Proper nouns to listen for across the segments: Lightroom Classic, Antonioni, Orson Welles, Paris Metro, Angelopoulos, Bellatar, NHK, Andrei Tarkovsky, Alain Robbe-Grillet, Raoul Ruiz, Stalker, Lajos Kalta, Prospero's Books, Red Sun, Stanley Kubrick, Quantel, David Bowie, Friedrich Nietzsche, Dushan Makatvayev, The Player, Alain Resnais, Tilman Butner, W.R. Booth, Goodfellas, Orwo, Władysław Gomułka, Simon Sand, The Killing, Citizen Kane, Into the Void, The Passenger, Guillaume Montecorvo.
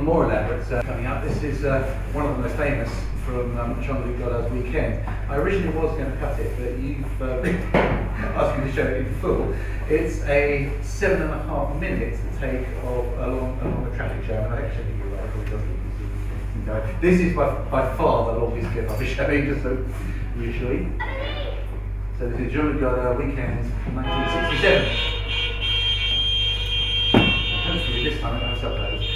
even more elaborate coming up. This is one of the most famous from Jean-Luc Godard's Weekend. I originally was going to cut it, but you've asked me to show it in full. It's a 7.5 minute take of along the traffic jam. And actually, you're right, it doesn't seem to go. This is by far the longest clip I'll be showing, just so usually. So this is Jean-Luc Godard Weekend 1967. Hopefully this time I have subtitles.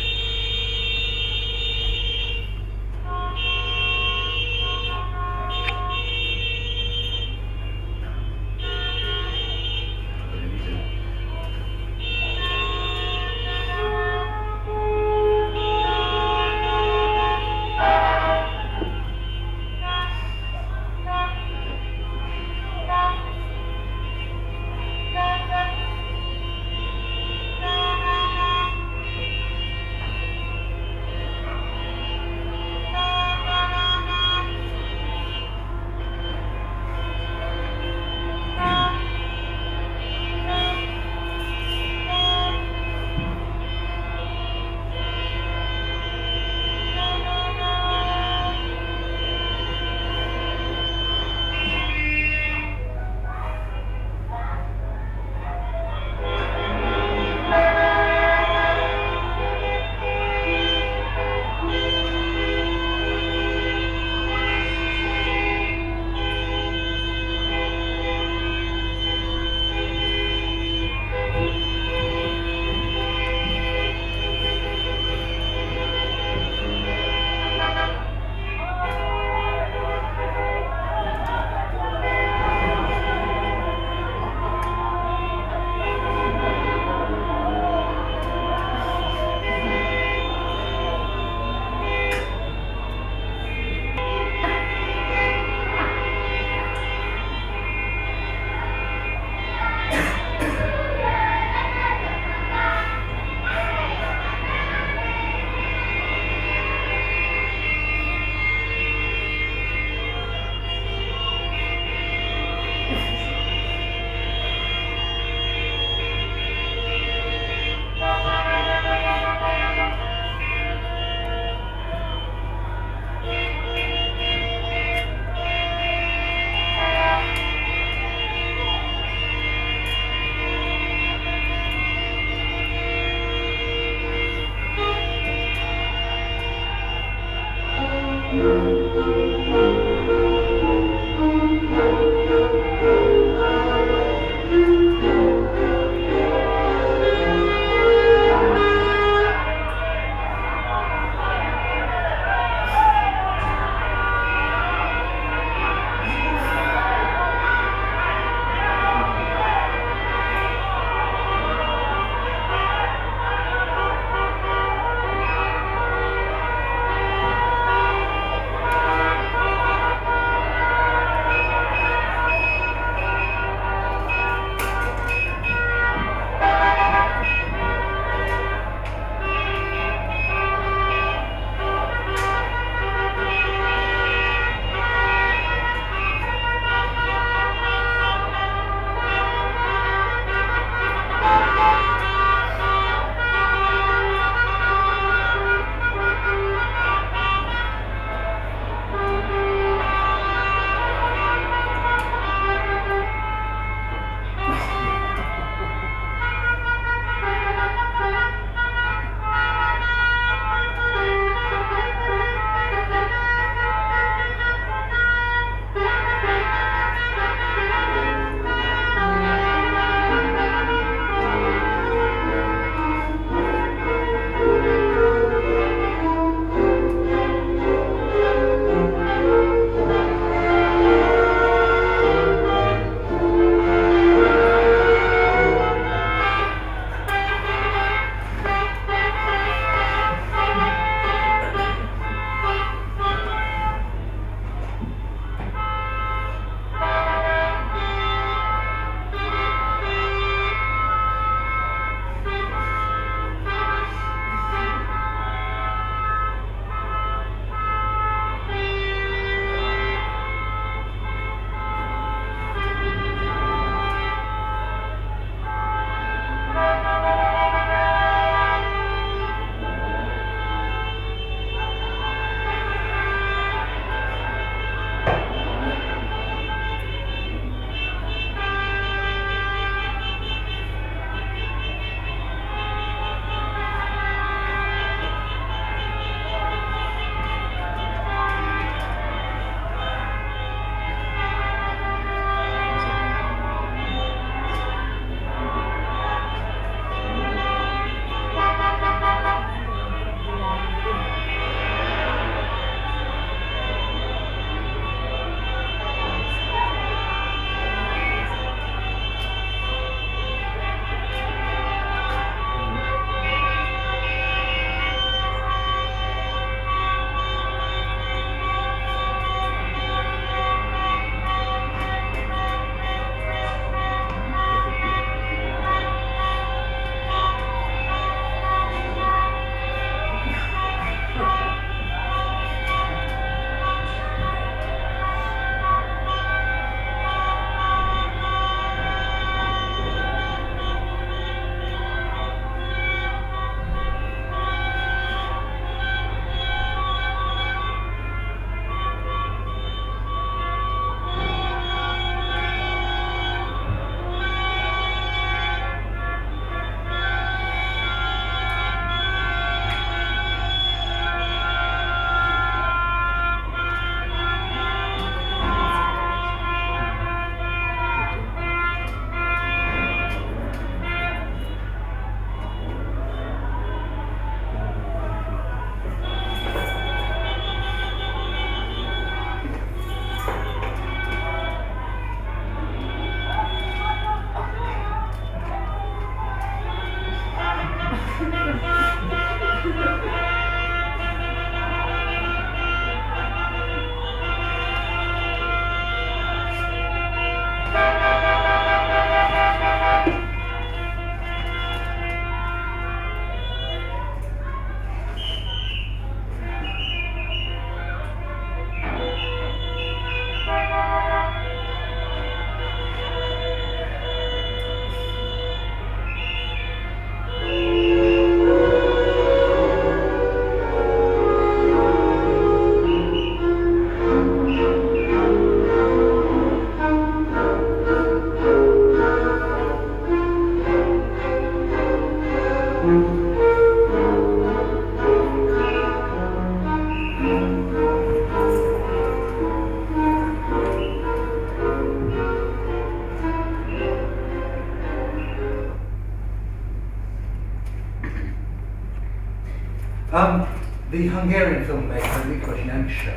The Hungarian filmmaker Miklós Jancsó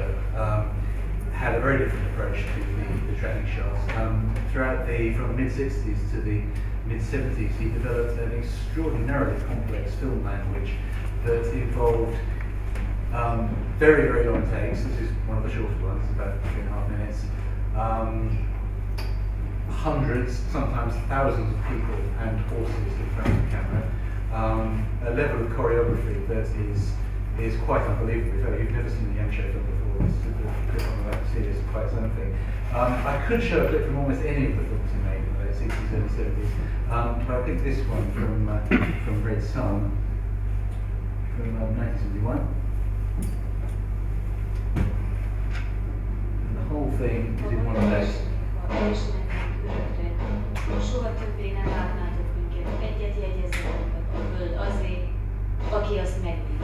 had a very different approach to the tracking shots. Throughout from the mid-60s to the mid-70s, he developed an extraordinarily complex film language that involved very, very long takes. This is one of the shorter ones, about 3.5 minutes. Hundreds, sometimes thousands of people and horses in front of the camera. A level of choreography that is quite unbelievable. If you've never seen the Jancsó film before, it's a series of quite something. I could show a clip from almost any of the films he made in the late 60s, early 70s, but I picked this one from Red Sun from 1971. And the whole thing is in one of those. Aki azt megnézi.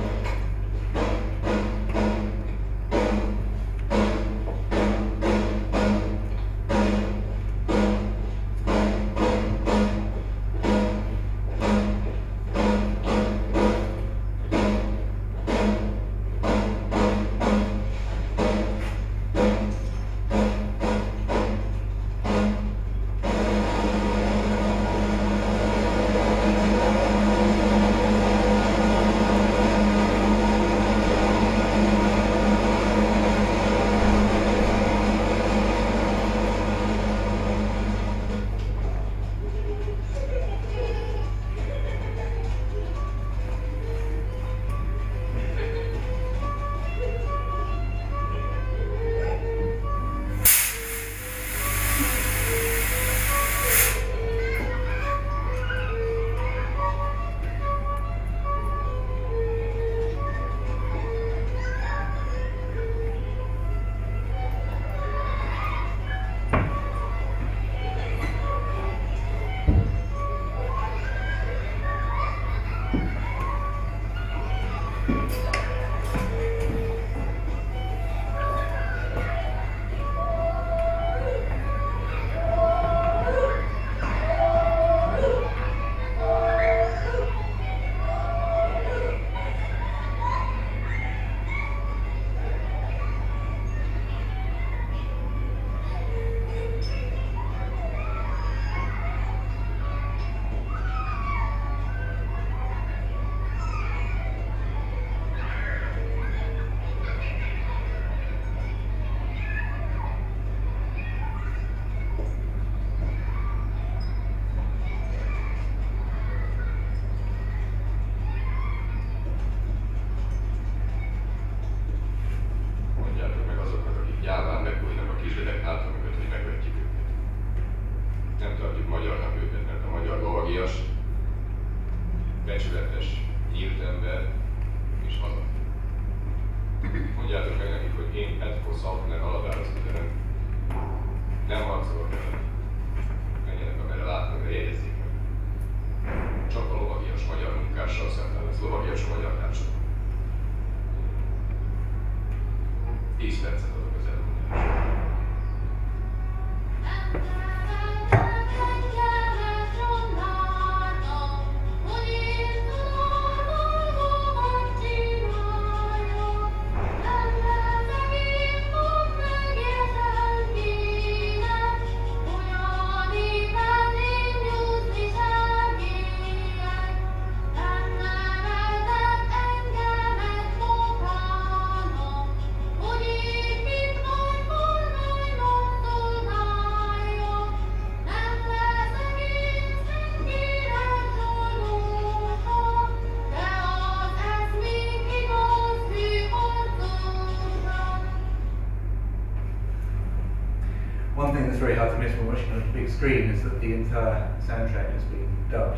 watching on a big screen is that the entire soundtrack has been dubbed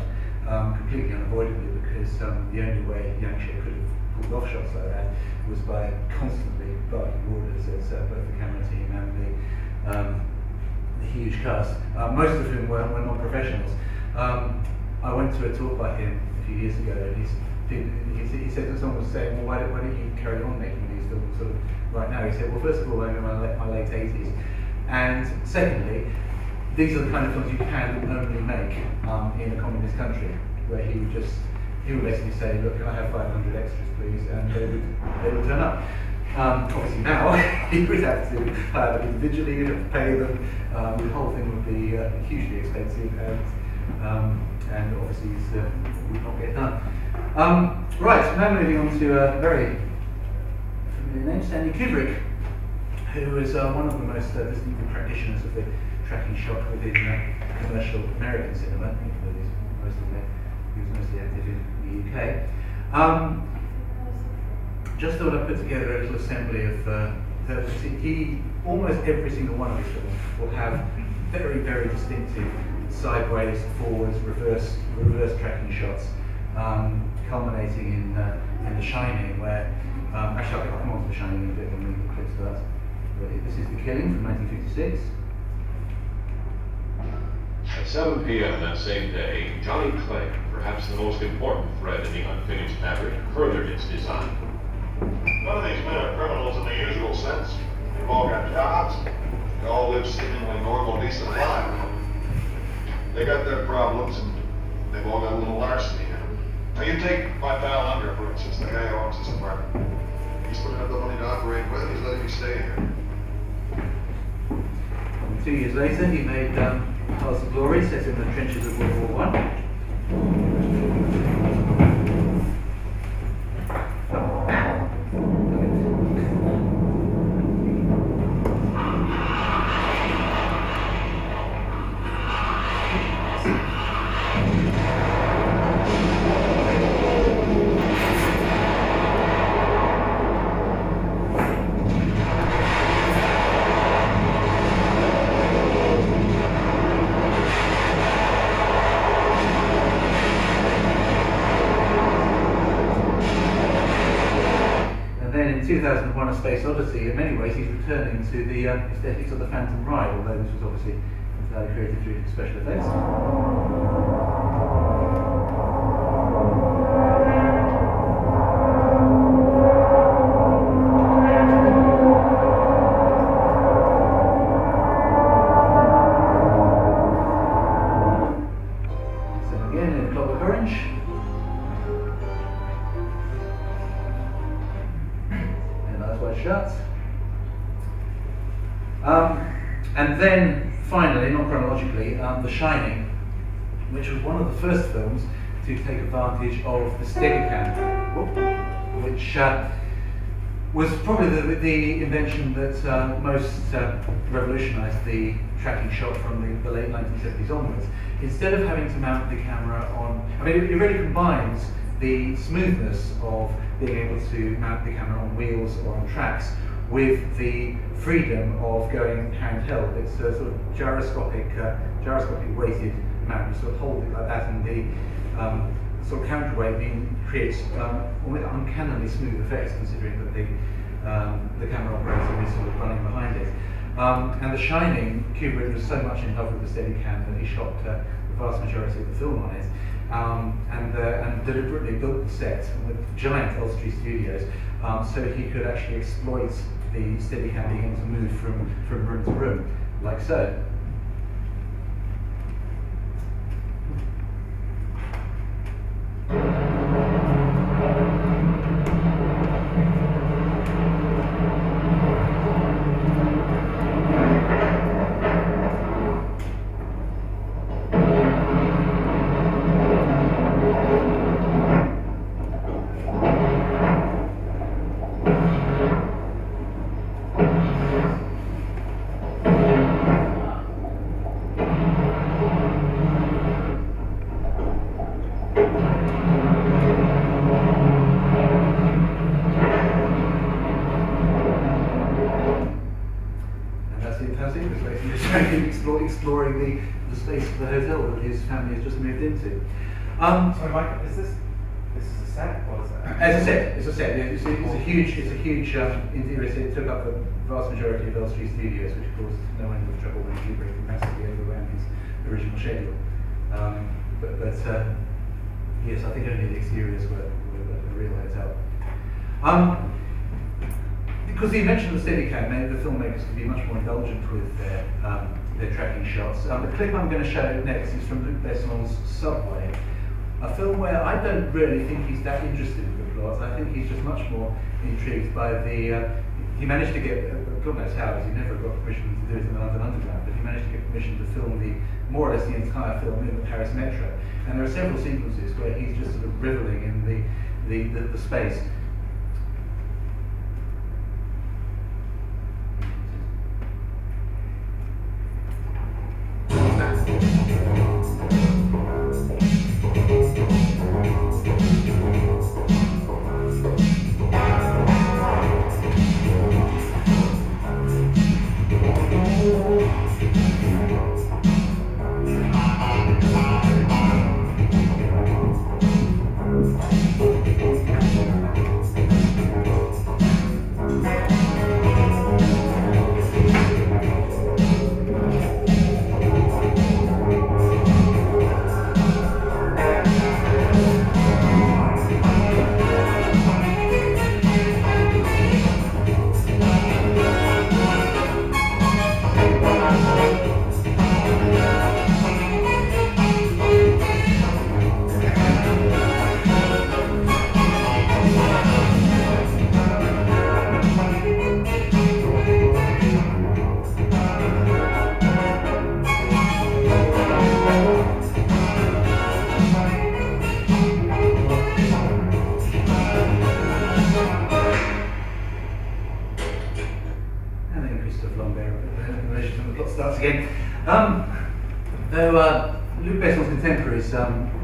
completely unavoidably, because the only way Jancsó could have pulled off shots like that was by constantly barking orders at both the camera team and the huge cast, most of whom were not professionals. I went to a talk by him a few years ago, and he said that someone was saying, well, why don't you carry on making these films sort of right now? He said, well, first of all, I'm in my late 80s, and secondly, these are the kind of films you can only make in a communist country, where he would basically say, look, can I have 500 extras, please? And they would turn up. Obviously now, he would have to hire them individually, he'd have to pay them, the whole thing would be hugely expensive, and obviously it would not get done. Right, now moving on to a very familiar name, Stanley Kubrick, who is one of the most distinguished practitioners of the tracking shot within commercial American cinema, though he was mostly active in the UK. Just thought I'd put together a little assembly of almost every single one of his films will have very, very distinctive sideways, forwards, reverse tracking shots, culminating in The Shining, where, actually I'll come on to The Shining in a bit when we clip to that. But this is The Killing from 1956. At 7 p.m. that same day, Johnny Clay, perhaps the most important thread in the unfinished fabric, furthered its design. None of these men are criminals in the usual sense. They've all got jobs. They all live seemingly normal, decent lives. They got their problems, and they've all got a little larceny in them. Now you take my pal Under, for instance, the guy who owns this apartment. He's putting up the money to operate with, he's letting me stay here. 2 years later, he made House of Glory, set in the trenches of World War I. Space Odyssey, in many ways, he's returning to the aesthetics of the Phantom Ride, although this was obviously entirely created through special effects. So again, in Clockwork Orange. Shut. And then finally, not chronologically, The Shining, which was one of the first films to take advantage of the Steadicam, which was probably the invention that most revolutionized the tracking shot from the late 1970s onwards. Instead of having to mount the camera on, I mean, it really combines the smoothness of being able to mount the camera on wheels or on tracks with the freedom of going handheld. It's a sort of gyroscopic weighted mount. You sort of hold it like that, and the sort of counterweight creates almost uncannily smooth effects, considering that the camera operator is sort of running behind it. And The Shining, Kubrick was so much in love with the Steadicam that he shot the vast majority of the film on it. And deliberately built the set with giant Elstree Studios so he could actually exploit the Steadicam being able to move from room to room, like so. stay at the hotel that his family has just moved into. So, Mike, is this? This is a set, or is that? It's a set. It's a set. It's a huge, it took up the vast majority of Elstree Studios, which caused no end of trouble when Kubrick massively overran his original schedule. Yes, I think only the exteriors were the real hotel. Because the invention of the Steadicam made the filmmakers to be much more indulgent with their tracking shots. The clip I'm going to show next is from Luc Besson's Subway, a film where I don't really think he's that interested in the plot. I think he's just much more intrigued by the... he managed to get, God knows how, because he never got permission to do it in the London Underground, but he managed to get permission to film more or less the entire film in the Paris Metro. And there are several sequences where he's just sort of reveling in the space.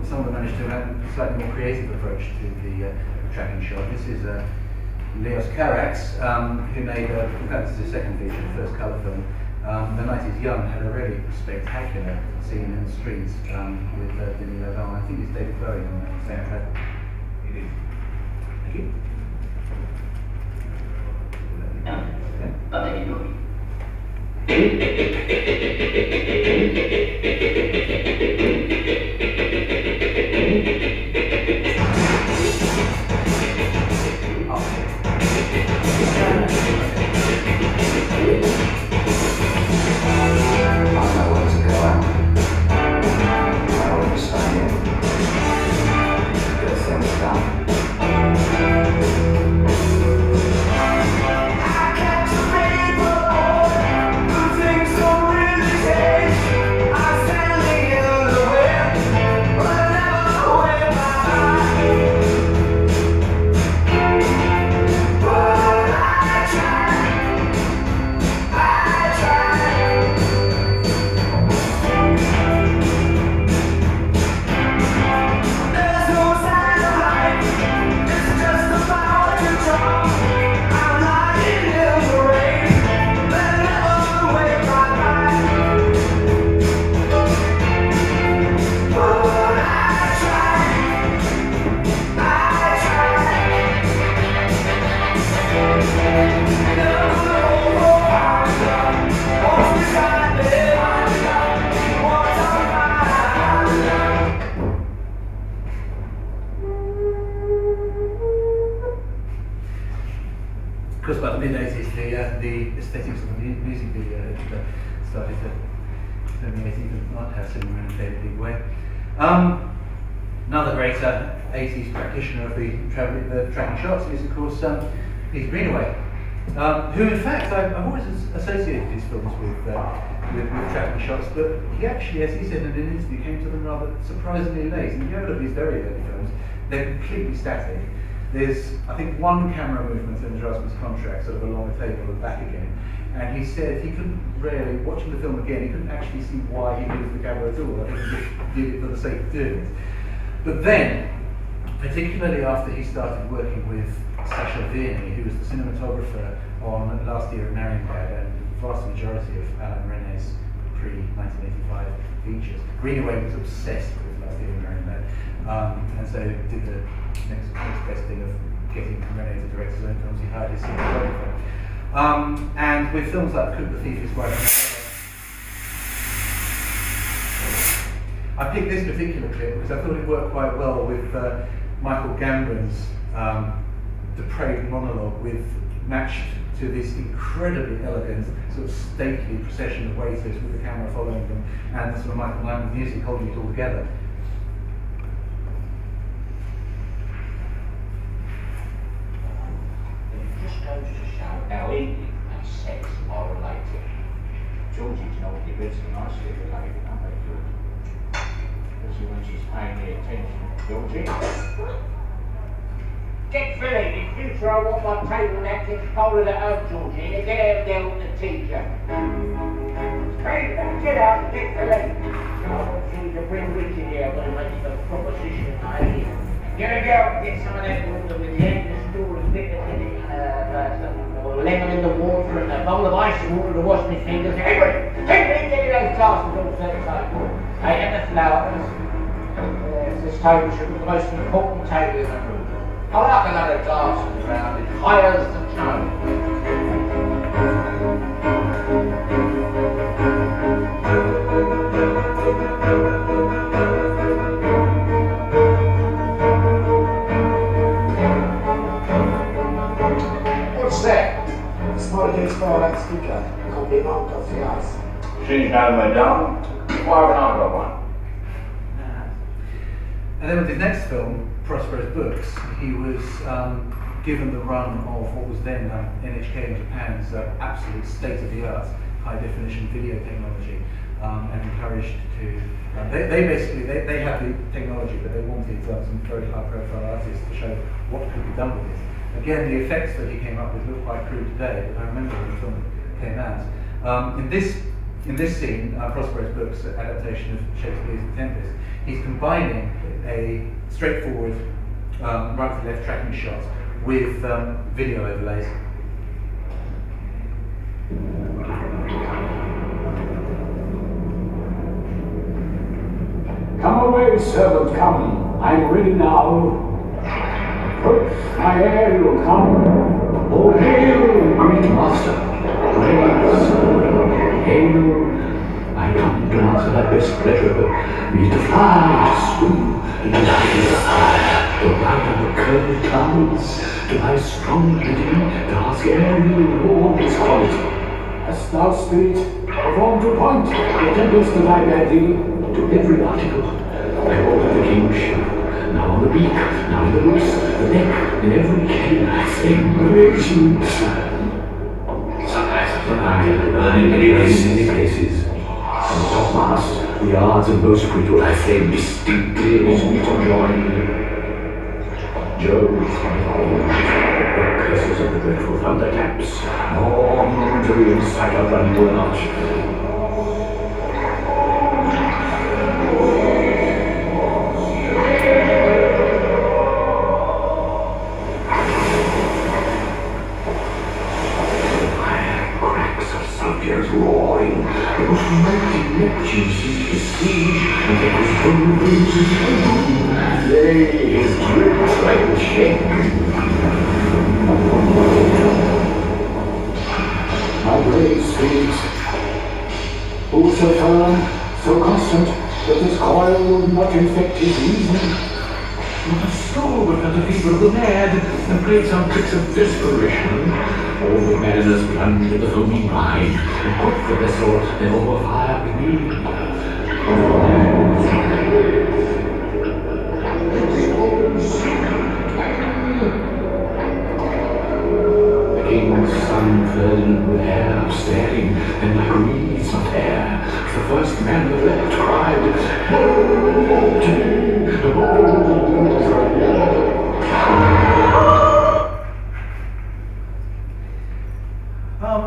Someone managed to have a slightly more creative approach to the tracking shot. This is Leos Carax, who made, in fact this is his second feature, the first colour film. The Night is Young had a really spectacular scene in the streets with Denis Lavant. I think it's David Bowie on that soundtrack. It is. Thank you. Peter Greenaway, who in fact I've always associated his films with tracking shots, but he actually, as he said in an interview, came to them rather surprisingly late. And if you ever look at his very early films, they're completely static. There's, I think, one camera movement in the draftsman's contract, sort of along the table and back again. And he said he couldn't really, watching the film again, he couldn't actually see why he used the camera at all. I think he did it for the sake of doing it. But then, particularly after he started working with Sacha Vierny, who was the cinematographer on Last Year Marion Married and the vast majority of Alain Resnais' pre-1985 features. Greenaway was obsessed with Last Year Marion Married, and so did the next best thing of getting Greenaway to direct his own films. He hired his cinematographer. And with films like Could the Thief Is Right? I picked this particular clip because I thought it worked quite well with Michael Gambron's depraved monologue, with matched to this incredibly elegant, sort of stately procession of waiters with the camera following them, and the sort of Michael Nyman music holding it all together. It just goes to show how eating and sex are related. Georgie's not the original, nicely related, aren't they, Georgie? When she's paying me attention, Georgie. Get filling. In future, I want my table napkins folded at home, Georgie. And get out there with the teacher. Hey, get out, get filling. I want you to bring Richard here. I'm going to make the proposition. You're going to go and get some of that water with the end of the store and lemon in the water and a bowl of ice water to wash my fingers. Everybody, take me, get your own task and all that type. I am the flowers. This table should be the most important table in the room. I like another glass around. It hires the tone. What's that? A small case for a speaker. Compliment of the house. She's now madame. Why would I got one? And then with his next film, Prospero's Books, he was given the run of what was then NHK in Japan's absolute state-of-the-art high-definition video technology, and encouraged to. They basically had the technology, but they wanted some very high-profile artists to show what could be done with it. Again, the effects that he came up with look quite crude today, but I remember when the film came out. In this scene, Prospero's Books, adaptation of Shakespeare's The Tempest, he's combining a straightforward right to left tracking shot with video overlays. Come away, servant, come. I'm ready now. Put my air, you come. Oh, hail, great master. I come to answer my best pleasure, be to fly, to swim, and dive in the fire, to ride on the curly clouds, to lie strong within, to ask every lord his quality. As thou spirit, perform to point, the temples that I bear thee, to every article, I order the king show. Now on the beak, now on the loose, the neck, in every cane, I sing gracious. Burning in many places. On the topmast, the yards and bowsprit will I say distinctly as we to join. Jove, the curses of the dreadful thunderclaps, more momentary in sight of than were not. Some tricks of desperation. All the mariners plunge into the foaming brine, and quit the vessel, they overfire with me. The king's son filled with hair, staring, then like reeds of hair. The first man that left cried, "Oh, King, oh, King."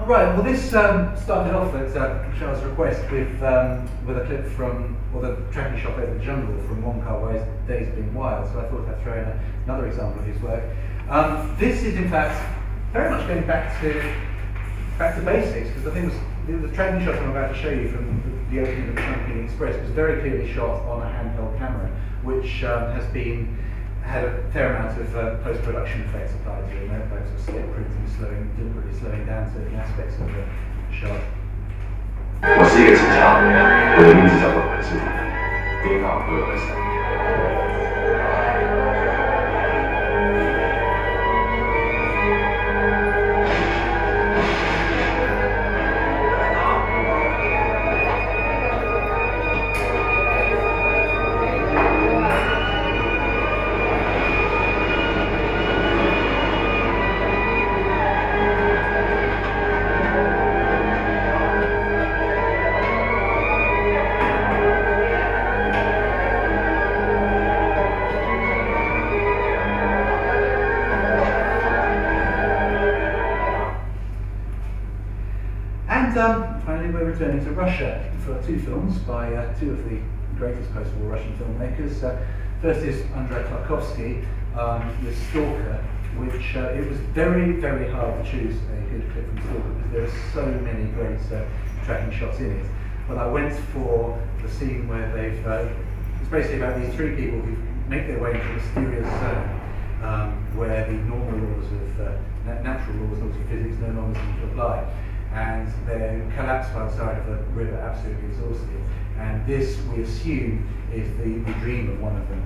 Right, well this started off at Charles' request with a clip from, or the tracking shot over the jungle from Wong Kar-wai's Days Been Wild, so I thought I'd throw in another example of his work. This is in fact very much going back to basics, because the tracking shot I'm about to show you from the opening of the Champion Express was very clearly shot on a handheld camera, which had a fair amount of post-production effects applied to it, both sort of slip printing, deliberately slowing down certain aspects of the shot. Once he gets to town, it means he's up with us. Returning to Russia for two films by two of the greatest post-war Russian filmmakers. First is Andrei Tarkovsky, The Stalker, which it was very, very hard to choose a good clip from Stalker because there are so many great tracking shots in it. But I went for the scene where they've, it's basically about these three people who make their way into a mysterious zone where the normal laws of, natural laws of physics no longer seem to apply. And they collapse by the side of the river, absolutely exhausted. And this, we assume, is the dream of one of them.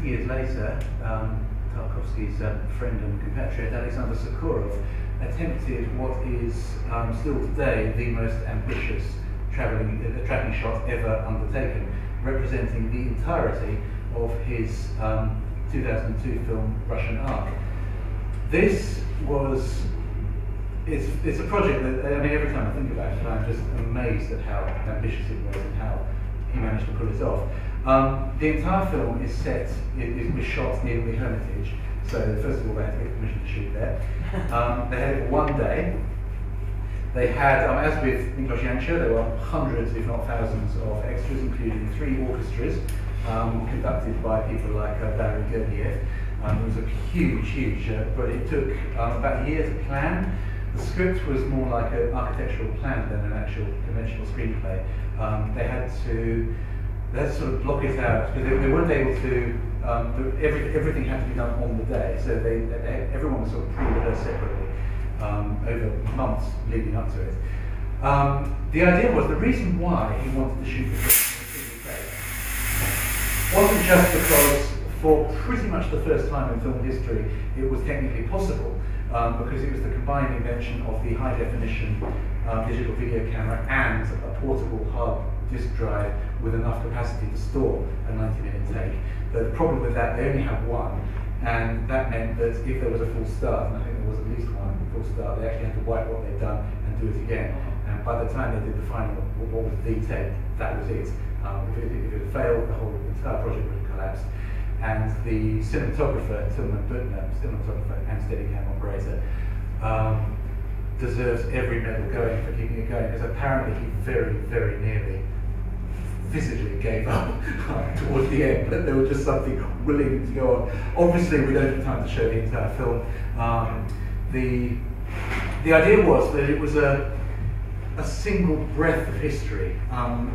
20 years later, Tarkovsky's friend and compatriot Alexander Sokurov attempted what is still today the most ambitious tracking shot ever undertaken, representing the entirety of his 2002 film Russian Ark. This was, it's a project that, I mean, every time I think about it, I'm just amazed at how ambitious it was and how he managed to pull it off. The entire film is was shot in the Hermitage. So first of all, they had to get permission to shoot there. They had it for one day. They had, as with Miklós Jancsó, there were hundreds, if not thousands, of extras, including three orchestras conducted by people like W.R. Booth. It was a huge, but it took about a year to plan. The script was more like an architectural plan than an actual conventional screenplay. They had to sort of block it out, because they weren't able to, everything had to be done on the day, so everyone was sort of pre-rehearsed separately over months leading up to it. The idea was, the reason why he wanted to shoot the film wasn't just because, for pretty much the first time in film history, it was technically possible, because it was the combined invention of the high-definition digital video camera and a portable hard disk drive with enough capacity to store a 90-minute take. But the problem with that, they only had one, and that meant that if there was a full start, and I think there was at least one full start, they actually had to wipe what they'd done and do it again. And by the time they did the final, what was the take, that was it. If it had failed, the whole entire project would have collapsed. And the cinematographer, Tilman Butner, cinematographer and Steadicam operator, deserves every medal going for keeping it going, because apparently he very nearly physically gave up towards the end, but there was just something willing to go on. Obviously, we don't have time to show the entire film. The idea was that it was a single breath of history. An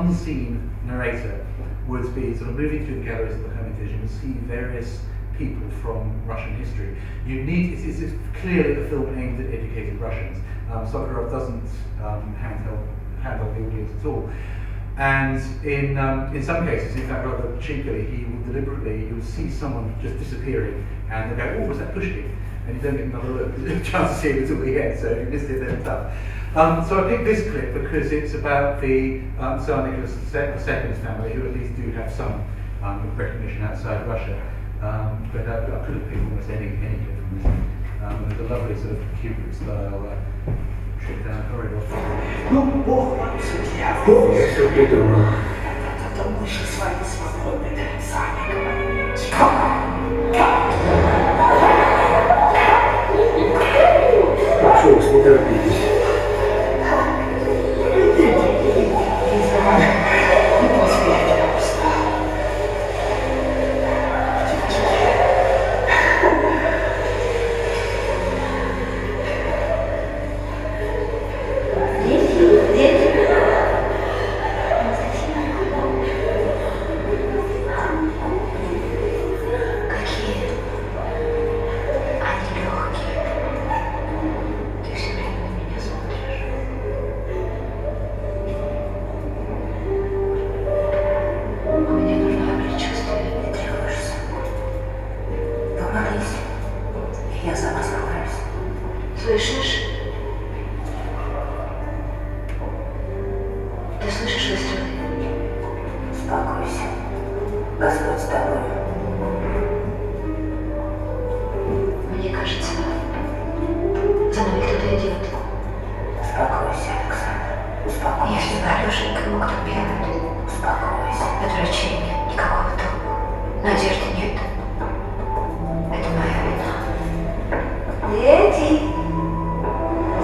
unseen narrator would be sort of moving through the galleries of the Hermitage and see various people from Russian history. It's clearly a film aimed at educated Russians. Sokurov doesn't handle the audience at all. And in some cases, in fact, rather cheekily, you'll see someone just disappearing and they'll go, oh, was that Pushkin? And you don't get another look, a chance to see it until the end, so if you missed it, then it's tough. So I picked this clip because it's about the Tsar Nicholas II's family, who at least do have some recognition outside Russia. But I could have picked almost any clip from this. There's a lovely sort of Kubrick style trip down the corridor. Ну, Бог вам судья, Бог все придумал. Это мы же с вами свободны, сами говорите. Прошу вас, не торопитесь. Идите, идите, не позволяйте нам встать. Идите.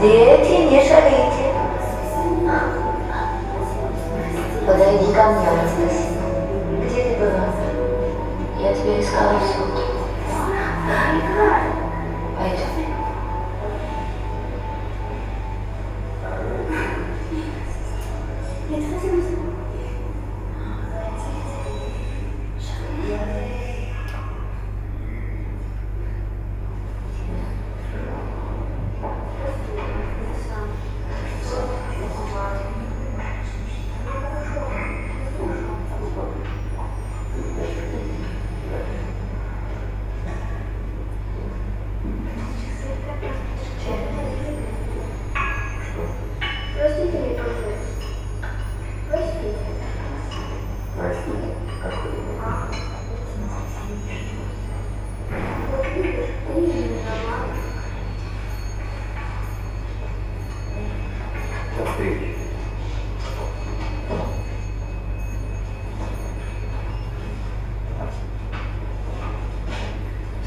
Дети,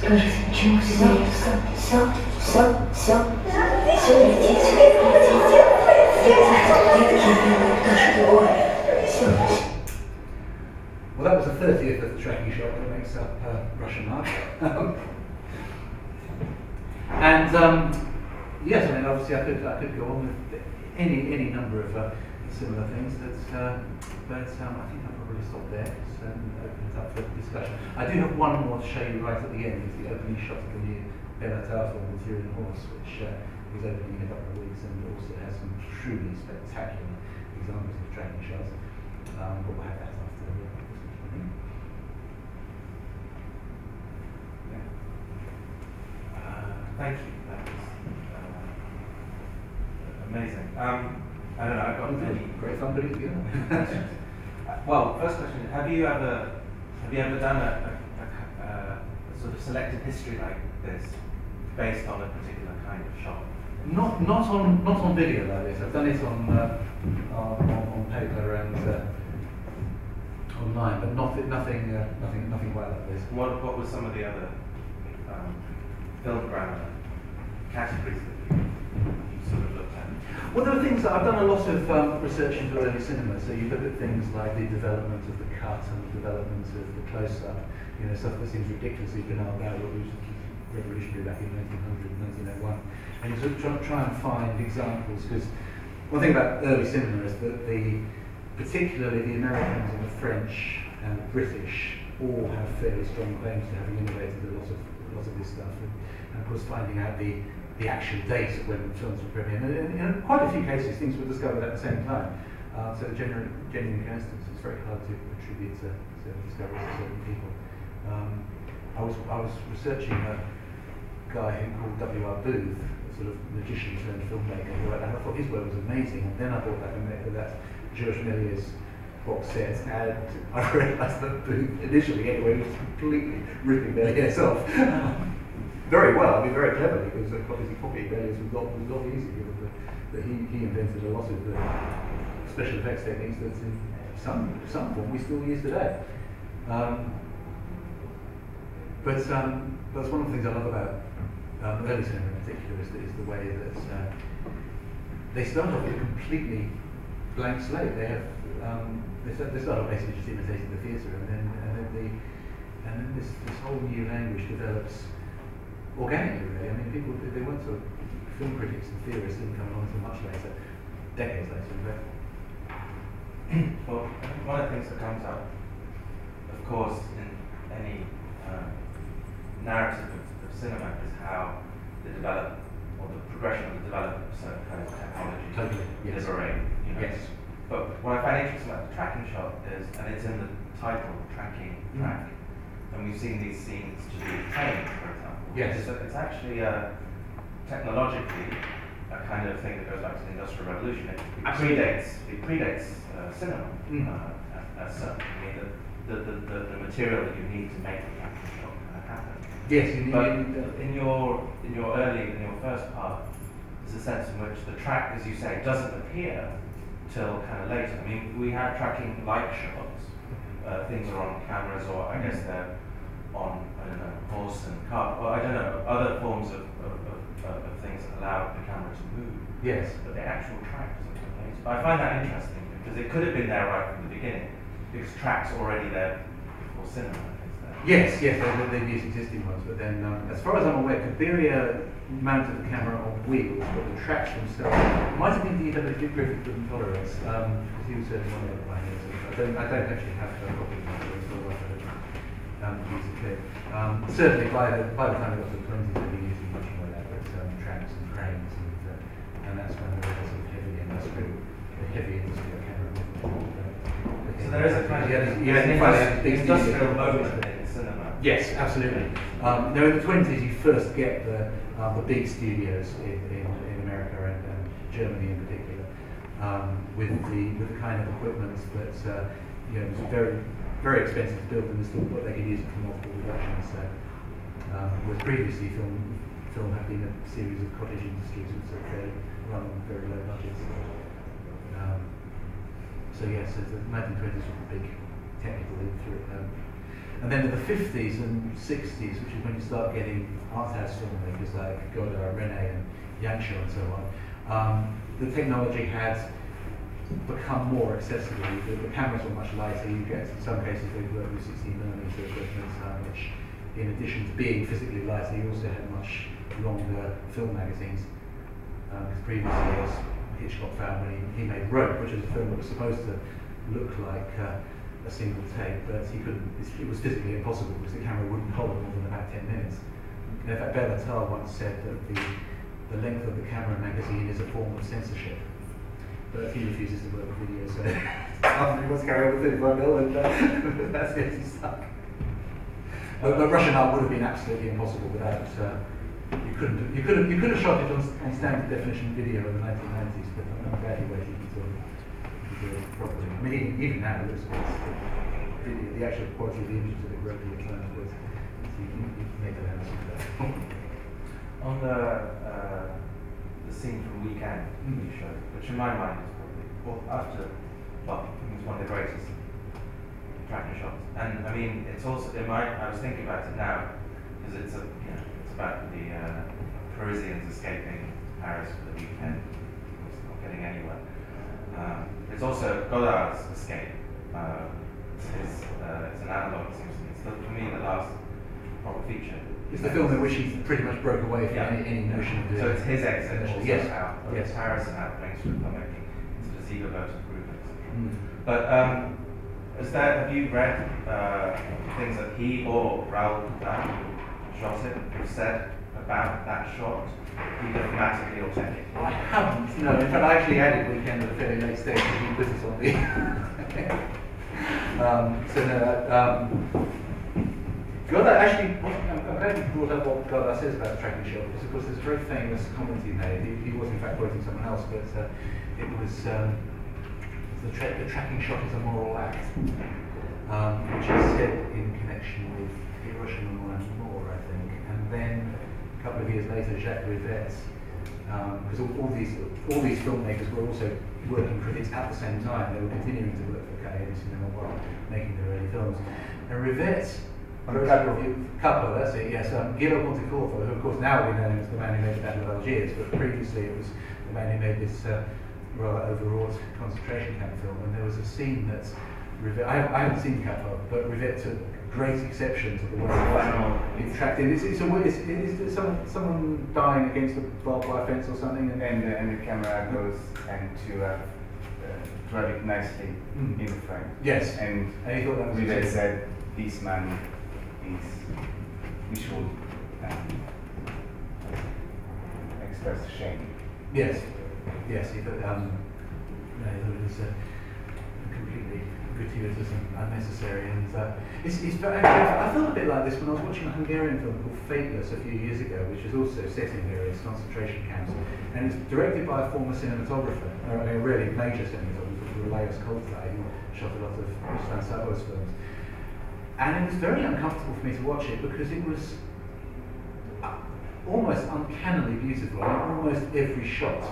Well, that was the 30th of the tracking shot that makes up Russian Ark. And yes, I mean, obviously I could go on with any number of similar things, but I think I'll probably stop there and open it up for discussion. I do have one more to show you right at the end. It's the opening shot of the new Bella Tower film, The Tyrian Horse, which is opening in a couple of weeks, and also has some truly spectacular examples of tracking shots. But we'll have that after the yeah. Thank you. That was amazing. I don't know. I've got many great somebody. Yeah. Well, first question: have you ever done a sort of selected history like this based on a particular kind of shot? Not on video, that is. I've done it on paper and online, but nothing well like this. What were some of the other film grammar categories that you sort of looked at? Well, there are things that I've done a lot of research into early cinema. So you look at things like the development of the cut and the development of the close-up. You know, stuff that seems ridiculously banal now, what we revolutionary back in 1900, 1901, and you sort of try and find examples, because one thing about early cinema is that particularly the Americans and the French and the British all have fairly strong claims to having innovated a lot of this stuff, and of course finding out the actual date of when the films were premiered, and in quite a few cases things were discovered at the same time. So the genuine coincidence is very hard to attribute to certain discoveries of certain people. I was researching a guy called W.R. Booth, a sort of magician turned filmmaker, and I thought his work was amazing. And then I bought that George Méliès box set, and I realised that Booth initially, anyway, was completely ripping Méliès off. Very well, I mean, very cleverly, because obviously copying Méliès was not easy. But he invented a lot of the special effects techniques that, in some form, we still use today. But that's one of the things I love about early cinema in particular is the way that they start off with a completely blank slate. They have they start off basically just imitating the theatre, and then this whole new language develops organically. Really, I mean, people they weren't sort of film critics and theorists didn't come along until much later, decades later, in fact. Well, one of the things that comes up, of course, in any narrative of cinema is how the development or the progression of the development of certain kinds of technology liberate. You know? Yes. But what I find interesting about the tracking shot is, and it's in the title, tracking track, and we've seen these scenes to do with trains, for example. Yes. So it's actually technologically a kind of thing that goes back to the Industrial Revolution. It predates cinema as such. I mean, the material that you need to make the tracking shot happen. Yes, in your first part, there's a sense in which the track, as you say, doesn't appear till kind of later. I mean, we have tracking like shots. Things are on cameras, or I guess they're on, I don't know, horse and cart, or I don't know, other forms of things that allow the camera to move. Yes. But the actual track doesn't come later. But I find that interesting because it could have been there right from the beginning, because track's already there before cinema. Yes, yes, they've used existing ones, but then, as far as I'm aware, Kubiria mounted the camera on wheels, but the tracks themselves might have been D.W. Griffith couldn't tolerate, because he was certainly one of the pioneers. I don't actually have a copy of that, so I don't use it here. Certainly, by the time we got to the 20s, they've been using much more elaborate tracks and cranes, and that's when there was a heavy industry camera. So there is a kind of industrial moment in cinema. Yes, absolutely. Now in the 20s you first get the big studios in America and Germany in particular, with the kind of equipment that you know, was very, very expensive to build and install, but they could use it for multiple productions. So, whereas previously film had been a series of cottage industries, so they run on very low budgets. So yes, the 1920s were a big technical And then in the 50s and 60s, which is when you start getting art house filmmakers like Godard, Resnais, and Jancsó and so on, the technology had become more accessible. The cameras were much lighter. You get, in some cases, they worked with 16mm equipment, which, in addition to being physically lighter, you also had much longer film magazines. Because previously, as Hitchcock found when he made Rope, which is a film that was supposed to look like a single take, but he couldn't. It was physically impossible because the camera wouldn't hold more than about 10 minutes. And in fact, Bellatar once said that the length of the camera magazine is a form of censorship. But he refuses to work with video, so he wants to carry on with 35 mil, and that's it, he's stuck. But Russian Ark would have been absolutely impossible without. You could have shot it on standard definition video in the 1990s, but I'm glad he waited until you do it properly. I mean, even now, it looks good. The actual quality of the images that it wrote the time was, so you can make an answer to that. On the scene from Weekend, you showed, which in my mind is probably, it's one of the greatest tracking shots. And I mean, it's also, I was thinking about it now, because it's a, it's about the Parisians escaping Paris for the weekend, it's not getting anywhere. It's also Godard's escape. It's an analogue, it seems to me. It's for me the last proper feature. It's the film in which he pretty much broke away from any notion of doing. So it's his exit also out of Paris and out of mainstream filmmaking. It's just ego versus group, etc. But have you read things that he or Raoul shot it, who said about that shot, either thematically or technically? I haven't, no. In fact, I actually added Weekend at a fairly late stage to do business on the Godard actually, I'm glad you brought up what Godard says about tracking shot, because of course there's a very famous comment he made. He was in fact quoting someone else, but it was the tracking shot is a moral act, which is said in connection with Hiroshima and War, I think. And then a couple of years later, Jacques Rivette, because all these filmmakers were also working critics at the same time. They were continuing to work for Cahiers du Cinéma while making their early films. And Rivette. Couple, that's it, yes. Guillaume Montecorvo, who of course now we know him as the man who made the Battle of Algiers, but previously it was the man who made this rather overwrought concentration camp film. And there was a scene that Rivette, I haven't seen Couple, but Rivette took great exception to the way it tracked in. It's someone dying against a barbed wire fence or something, and the camera goes drive it nicely in the frame. Yes. And he thought that was Rivette said, "This man is visual and express shame." Yes, yes, he thought it was completely gratuitous and unnecessary. And I felt a bit like this when I was watching a Hungarian film called Fateless a few years ago, which is also set in various concentration camps. And it's directed by a former cinematographer, a really major cinematographer, Leos Carax, who shot a lot of István Szabó's films. And it was very uncomfortable for me to watch it because it was almost uncannily beautiful. Almost every shot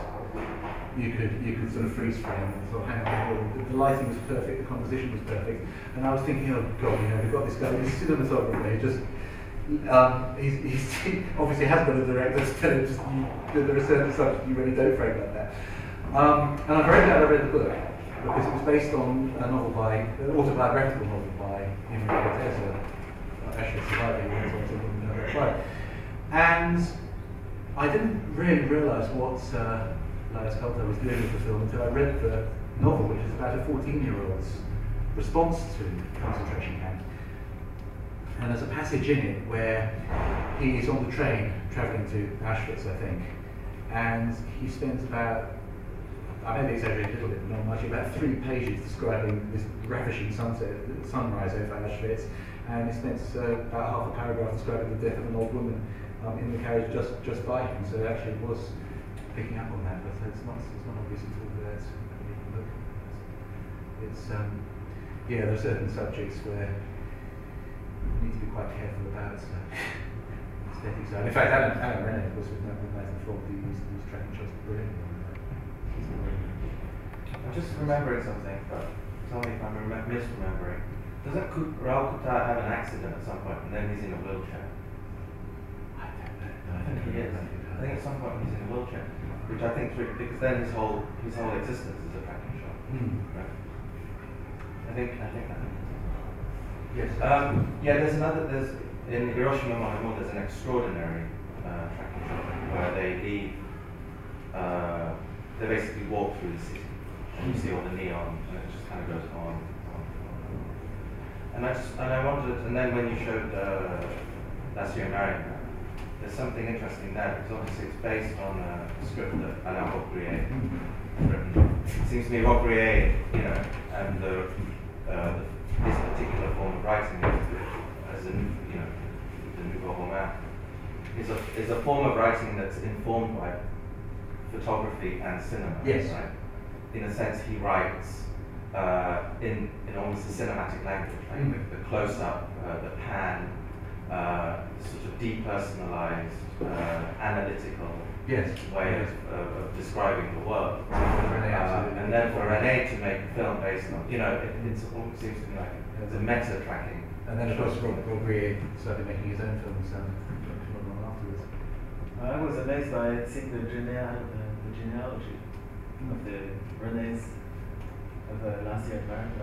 you could sort of freeze frame and sort of hang on the wall. The lighting was perfect, the composition was perfect, and I was thinking, oh God, we've got this guy, this cinematographer, he obviously has got a director, so there are certain stuff you really don't frame like that. And I'm very glad I read the book, because it was based on a novel autobiographical novel by Imre Bertezza, actually surviving and I didn't really realise what Lajos Kalta was doing with the film until I read the novel, which is about a 14-year-old's response to concentration camp. And there's a passage in it where he is on the train travelling to Auschwitz, I think, and he spends about, I maybe exaggerate a little bit, not much, about 3 pages describing this ravishing sunrise over Auschwitz, and he spent about half a paragraph describing the death of an old woman in the carriage just by him. So actually it was picking up on that, but it's not obvious at all that it's there are certain subjects where you need to be quite careful about aesthetic side. In fact, Alain Resnais, of course, with 1904, he used these tracking shots brilliantly. I'm just remembering something, but tell me if I'm misremembering. Doesn't Raoul Coutard have an accident at some point and then he's in a wheelchair? I don't know. I think he is. I think at some point he's in a wheelchair, which I think is really, because then his whole existence is a cracking shot. Mm. Right? I think that happens. Yes. Yeah. There's in Hiroshima Monomo. There's an extraordinary tracking shot where they leave. They basically walk through the city, and you see all the neon, and it just kind of goes on. And I wanted, and then when you showed Last Year Marion, there's something interesting there because obviously it's based on a script that Alain Robbe-Grillet has written. It seems to me Robbe-Grillet, you know, and this particular form of writing as in, you know, the nouveau roman is a form of writing that's informed by photography and cinema. Yes. Right? In a sense, he writes. In almost a cinematic language, like the close-up, the pan, sort of depersonalized, analytical way of describing the world. And then for René to make a film based on, you know, it seems to me like it's a meta-tracking. And then, of course, Robbe-Grillet started making his own films afterwards. I was amazed by seeing the genealogy of the René's. Of Last Year Marion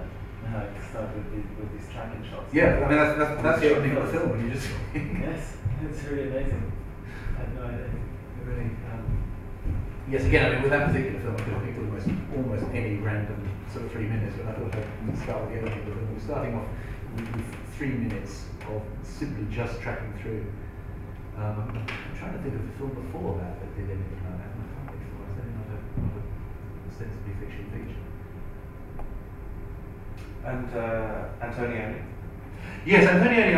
Married, I started with these tracking shots. Yeah, I mean that's the opening of the film. When you just yes, it's really amazing. I had no idea. Really. Yes, again, I mean with that particular film, I think almost any random sort of 3 minutes. But I thought I'd start with the opening of the film. We're starting off with 3 minutes of simply just tracking through. I'm trying to think of the film before that that did anything like that. I can't think of it. Not a ostensibly fiction feature. And Antonioni? Yes, Antonioni.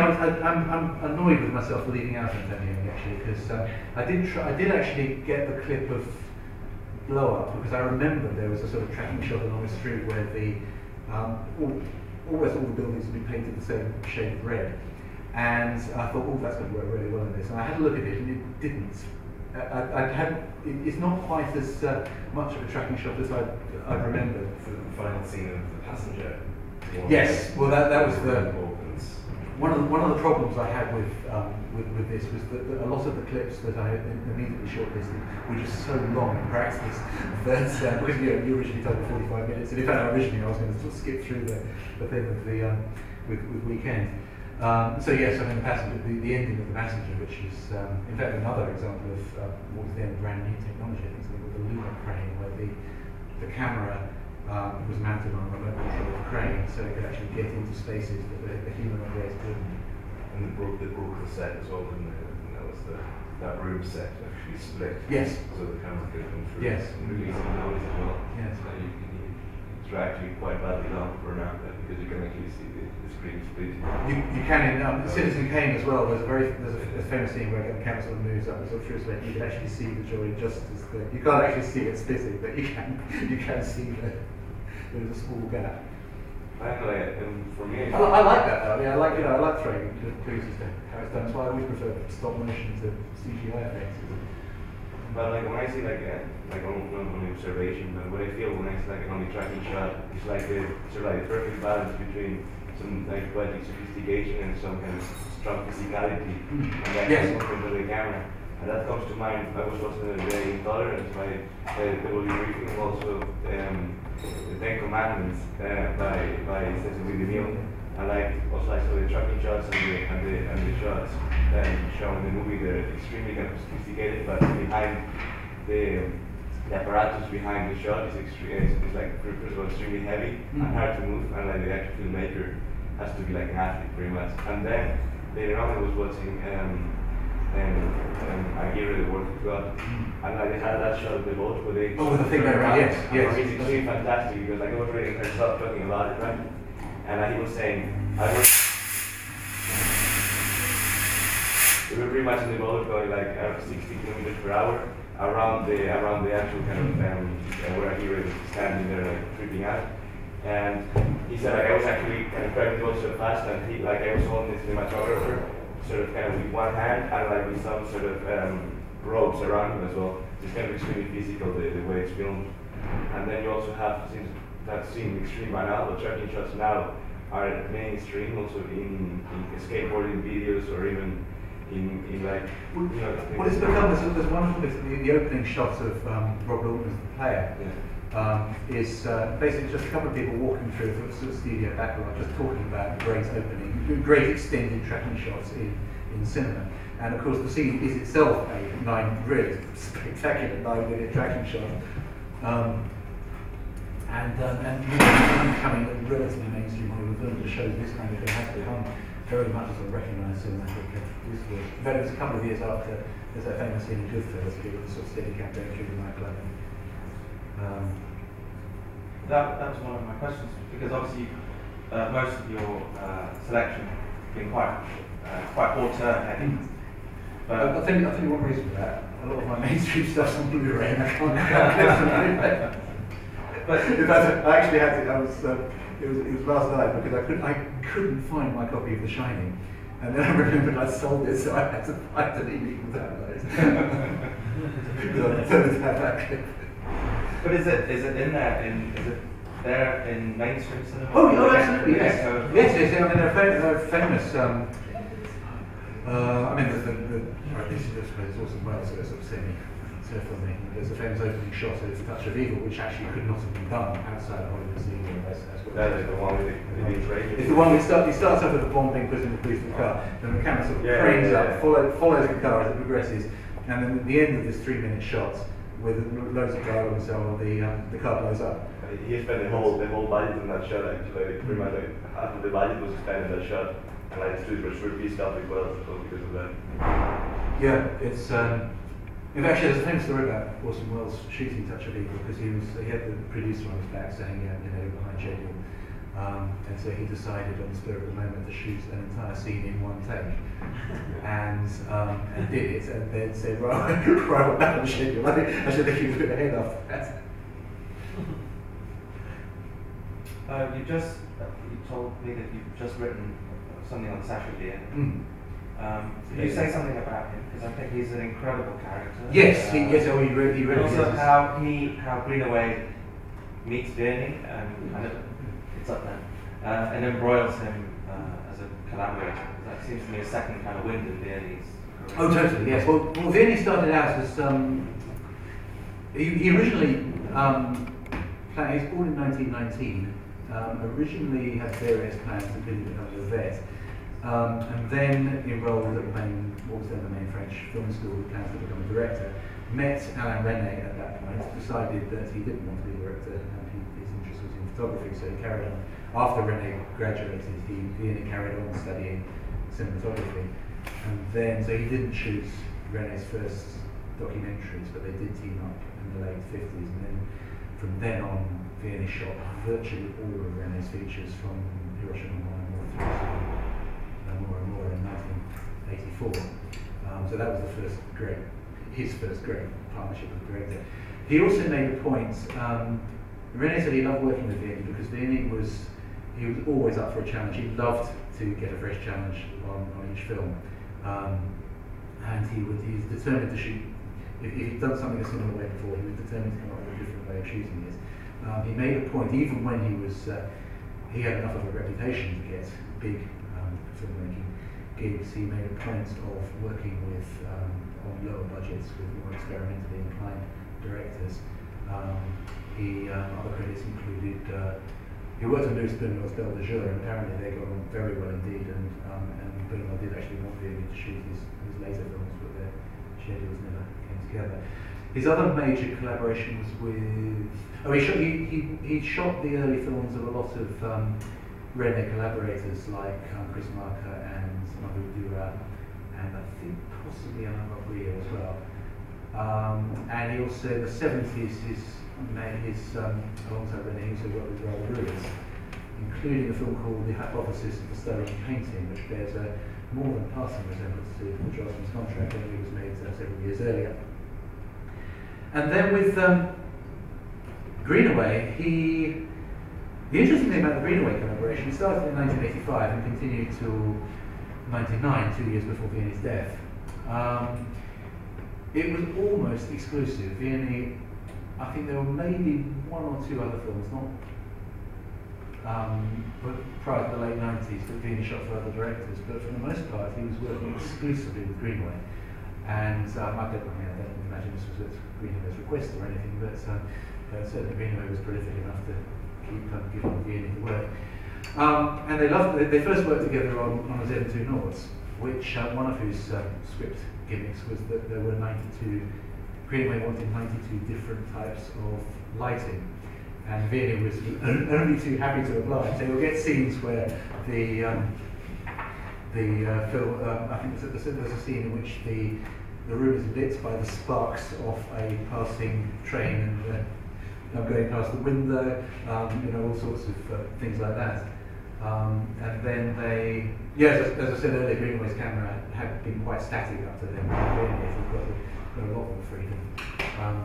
I'm annoyed with myself for leaving out Antonioni actually, because I did actually get the clip of Blow Up because I remember there was a sort of tracking shot along the street where the almost all the buildings would be painted the same shade of red, and I thought, oh, that's going to work really well in this. And I had a look at it, and it didn't. It's not quite as much of a tracking shot as I remembered. For the final scene of The Passenger. Yes, well, that was the one of the problems I had with this was that a lot of the clips that I immediately shortlisted were just so long in practice that because you originally told me 45 minutes, and in fact originally I was going to sort of skip through the thing of the with Weekend. So yes, I mean the ending of The Passenger, which is in fact another example of what was then brand new technology. I think something called the Luna crane, where the camera. Was mounted on a remote control crane, so it could actually get into spaces that the human race couldn't. And they brought the set as well, didn't they? And that was that room set actually split. Yes. So the camera could come through. Yes. And release the noise as well. Yes. So you can drag you quite badly long for an hour because you can actually see the screen split. You can in Citizen Kane as well. There's a famous scene where the camera sort of moves up and sort of through space. You can actually see the joy just as the you can't actually see it splitting, but you can see the. There's a small gap. I like that though. I mean, I like throwing clues as to how it's done. That's why I always prefer stop motion to CGI effects. But like when I see like on observation, but what I feel when I see like an only tracking shot, it's like a perfect balance between some like quality sophistication and some kind of strong physicality, and that comes from the camera. And that comes to mind. I was also very intolerant by W.R. Booth also. The 10 Commandments by Cecil B. DeMille. I also saw the tracking shots and the shots shown in the movie. They're extremely kind of sophisticated, but behind the apparatus behind the shot is like first of all extremely heavy and hard to move, and like the actual filmmaker has to be like an athlete pretty much. And then later on I was watching and I gave her the word of God. And like they had that shot of the boat where they the thing around. Yes. It's really fantastic because like I was reading and I stopped talking about it, right? And he was saying we were pretty much in the boat going like 60 km/h around the actual kind of where he was standing there like tripping out. And he said like I was actually kind of trying to go so fast and he like I was holding the cinematographer sort of kind of with one hand and like with some sort of ropes around him as well. It's kind of extremely physical the way it's filmed. And then you also have that scene extreme analog tracking shots now are mainstream also in skateboarding videos or even in like, you know. Well, it's become this wonderful, the opening shots of Rob Lawton's The Player, yeah. Is basically just a couple of people walking through the sort of studio backlog, just talking about great opening, great extended tracking shots in cinema. And of course the scene is itself a really spectacular 9-minute tracking shot. And coming at relatively mainstream Hollywood just shows this kind of thing has become very much as a recognised cinematic discourse. But it was a couple of years after there's that famous scene in Goodfellas, people sort of Steadicam going through the nightclub. That was one of my questions, because obviously most of your selection has been quite auteur heavy. But I'll tell you one reason for that. A lot of my mainstream stuff's on Blu-ray and I can't But I actually had to. It was last night because I couldn't find my copy of The Shining, and then I remembered I sold it, so I had to find an illegal download. But is it in there? Is it there in mainstream cinema? Oh, absolutely, yes. So yes. I mean, they're famous. There's also Wales, so sort of semi. There's a famous opening shot of Touch of Evil, which actually could not have been done outside of Hollywood scene. That is the one with the It's the one where he starts off with a bomb being put in the police car, then the camera sort of frames up, follows the car as it progresses, and then at the end of this 3-minute shot, with loads of dialogue and so on, the car blows up. He spent the whole budget on that shot, actually. Pretty much half of the budget was spent on that shot, and I just repeat stuff as well because of that. Yeah, it's. In fact, there's a famous story about Orson Welles shooting Touch of Evil because he had the producer on his back saying, behind schedule. And so he decided on the spur of the moment to shoot an entire scene in one take. And did it, and then said, right, I'm back on schedule. I should think he was a bit ahead after that. You told me that you've just written something on Sacha Vierny. Did you say something about him? Because I think he's an incredible character. Yes, he really also is. Also how Greenaway meets Vierny and kind of, it's up there, and embroils him as a collaborator. That seems to me a second kind of wind in Vierny's career. Oh, totally, yes. Well, Vierny started out as, he originally, he was born in 1919, originally had various plans to become a vet. And then enrolled at the main French film school with plans to become a director. Met Alain Resnais at that point, decided that he didn't want to be a director and his interest was in photography, so he carried on. After Resnais graduated, he carried on studying cinematography. And then, so he didn't shoot Resnais' first documentaries, but they did team up in the late 50s. And then from then on, Vierny shot virtually all of Resnais' features from Hiroshima and Nagasaki. More in 1984. So that was his first great partnership with the director. He also made a point, René said he loved working with Vierny because Vierny was always up for a challenge. He loved to get a fresh challenge on each film. And he's determined to shoot, if he'd done something a similar way before, he was determined to come up with a different way of shooting this. He made a point, even when he had enough of a reputation to get big filmmaking gigs, he made a point of working with on lower budgets with more experimentally inclined directors. Other credits included he worked on Louis Benoît's Belle de Jour, and apparently they got on very well indeed. And Benoît did actually want Vierny to shoot his later films, but their schedules never came together. His other major collaboration was with he shot the early films of a lot of. Resnais collaborators like Chris Marker and Marguerite Duras, and I think possibly Alain Robbe-Grillet as well. And he also, in the 70s, alongside Resnais, he also worked with Raoul Ruiz, including a film called The Hypothesis of the Stirling Painting, which bears a more than passing resemblance to Paul Jarlson's Contract, and it was made several years earlier. And then with Greenaway, the interesting thing about the Greenaway collaboration, it started in 1985 and continued till 1999, 2 years before Vierny's death. It was almost exclusive. Vierny, I think there were maybe one or two other films, not prior to the late 90s that Vierny shot for other directors, but for the most part he was working exclusively with Greenaway. And I don't imagine this was at Greenaway's request or anything, but certainly Greenaway was prolific enough to keep giving Vierny the work. And they first worked together on Os Eben Tu Nords, which one of whose script gimmicks was that there were Greenaway wanted 92 different types of lighting, and Vierny was only too happy to oblige. So you'll get scenes where the film, I think there's a scene in which the room is lit by the sparks of a passing train and going past the window, all sorts of things like that. And then they, as I said earlier, Greenaway's camera had been quite static up to then. We've got a lot more freedom.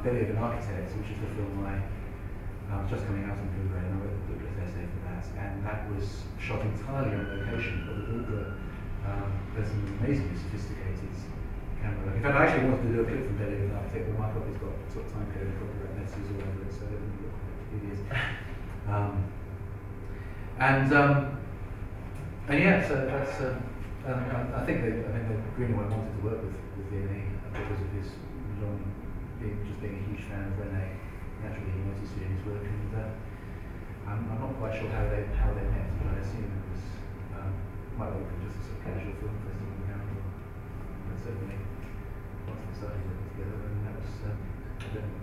Belly of an Architect, which is the film I was just coming out on Blu-ray, and I wrote a booklet essay for that, and that was shot entirely on location, but there's some amazingly sophisticated camera. In fact, I actually wanted to do a clip from Belly of an Architect, but my copy's got sort of time code and copyright letters all over it, so it didn't look quite tedious. And yeah, so that's. I think Greenaway wanted to work with Vierny because of his being a huge fan of René. Naturally, he noticed Vierny's work, and I'm not quite sure how they met, but I assume it was might have been just a sort of casual film festival around, but certainly once they started working together, and that was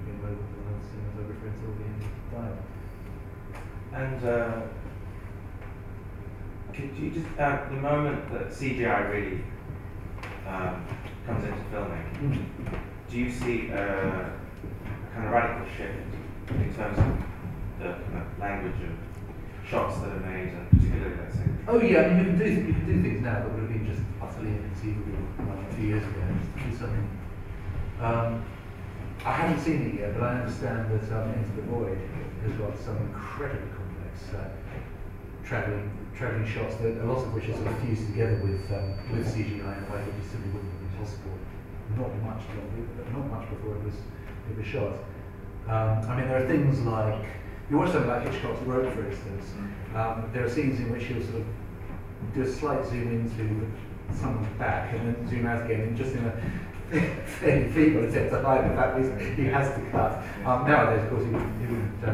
Greenaway was the last cinematographer until Vierny died. And could you just the moment that CGI really comes into filmmaking, do you see a kind of radical shift in terms of the kind of language of shots that are made, and particularly that scene? Oh yeah, I mean, you can do things now that would have been just utterly inconceivable a few years ago. Just do something. I haven't seen it yet, but I understand that Into the Void has got some incredibly complex travelling shots, that a lot of which are sort of fused together with CGI in a way that just simply wouldn't have been possible. Not much before it was shot. I mean, there are things like you watch something like Hitchcock's Rope, for instance. There are scenes in which he'll sort of do a slight zoom into someone's back and then zoom out again, and just in a fairly feeble attempt to hide the fact that he has to cut. Nowadays, of course, he wouldn't be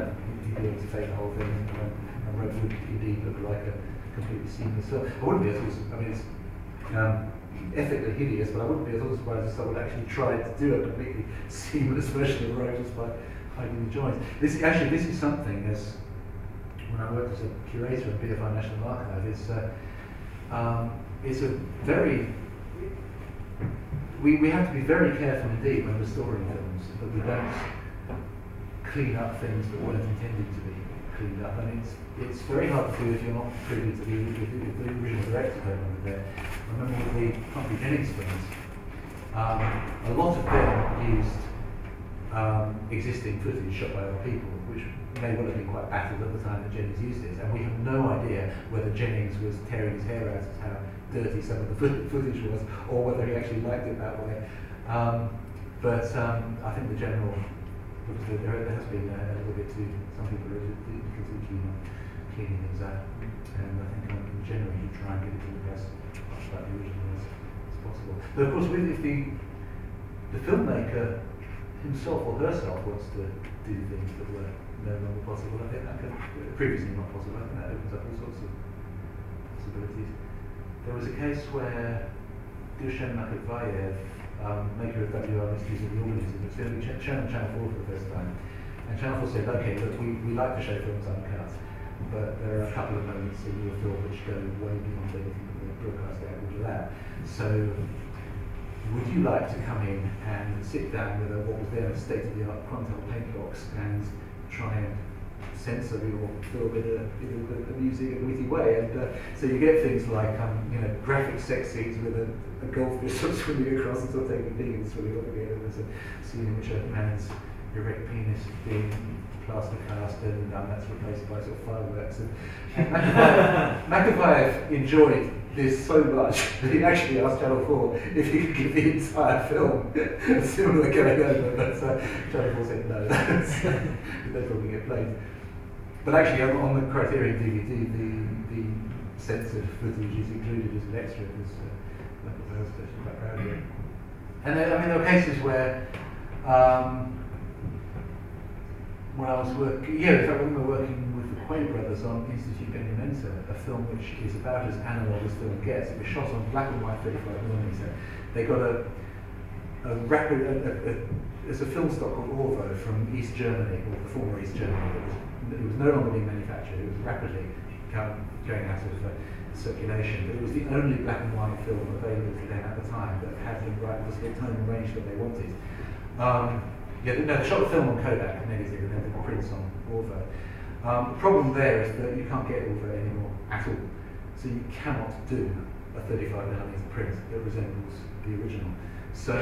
able to take the whole thing, and Rope would indeed look like a completely seamless film. I wouldn't be at all surprised. I mean, it's ethically hideous, but I wouldn't be at all surprised if someone actually tried to do a completely seamless version of Rope just by hiding the joints. This is something, as when I worked as a curator at BFI National Archive, it's a very We have to be very careful indeed when restoring films that we don't clean up things that weren't intended to be cleaned up. I mean, it's very hard to do if you're not privy to the original director going on there. I remember with the Humphrey Jennings films, a lot of them used existing footage shot by other people, which may well have been quite battered at the time that Jennings used it, and we have no idea whether Jennings was tearing his hair out of how dirty some of the footage was, or whether he actually liked it that way. But I think the general, there has been a little bit too, some people are too keen on cleaning things up, and I think in general you try and get it to look as much like the original as possible. But of course, if the filmmaker himself or herself wants to do things that were no longer possible, I think that could, previously not possible, I think that opens up all sorts of possibilities. There was a case where Dushan Makatvayev, maker of W.R. Mysteries of the Organism, was going to be shown on Channel 4 for the first time. And Channel 4 said, okay, look, we like to show films uncut, but there are a couple of moments in your film which go way beyond anything that the broadcast out would allow. So would you like to come in and sit down with what was then a state-of-the-art Quantel paint box and try and censor your film in a amusing and witty way, and so you get things like graphic sex scenes with a goldfish sort of swimming across and sort of taking things and swimming up again. There's a scene in which a man's erect penis is being plaster cast, and that's replaced by sort of fireworks. And McAvoy enjoyed this so much that he actually asked Channel 4 if he could give the entire film a similar going over, but Channel 4 said no, they probably get played. But actually, on the Criterion DVD, the sets of footage is included as an extra. There's a special background here. And there, I mean, there were cases where, when I was working, if I remember working with the Quay brothers on Institut Benimenta, a film which is about as analog as film gets. It was shot on black and white 35mm. So they got a film stock of Orvo from East Germany, or the former East Germany, that was no longer being manufactured. It was rapidly going out of circulation. But it was the only black and white film available to them at the time that had the right tone and range that they wanted. They shot the film on Kodak negative and then the prints on Orvo. The problem there is that you can't get Orvo anymore at all. So you cannot do a 35mm print that resembles the original. So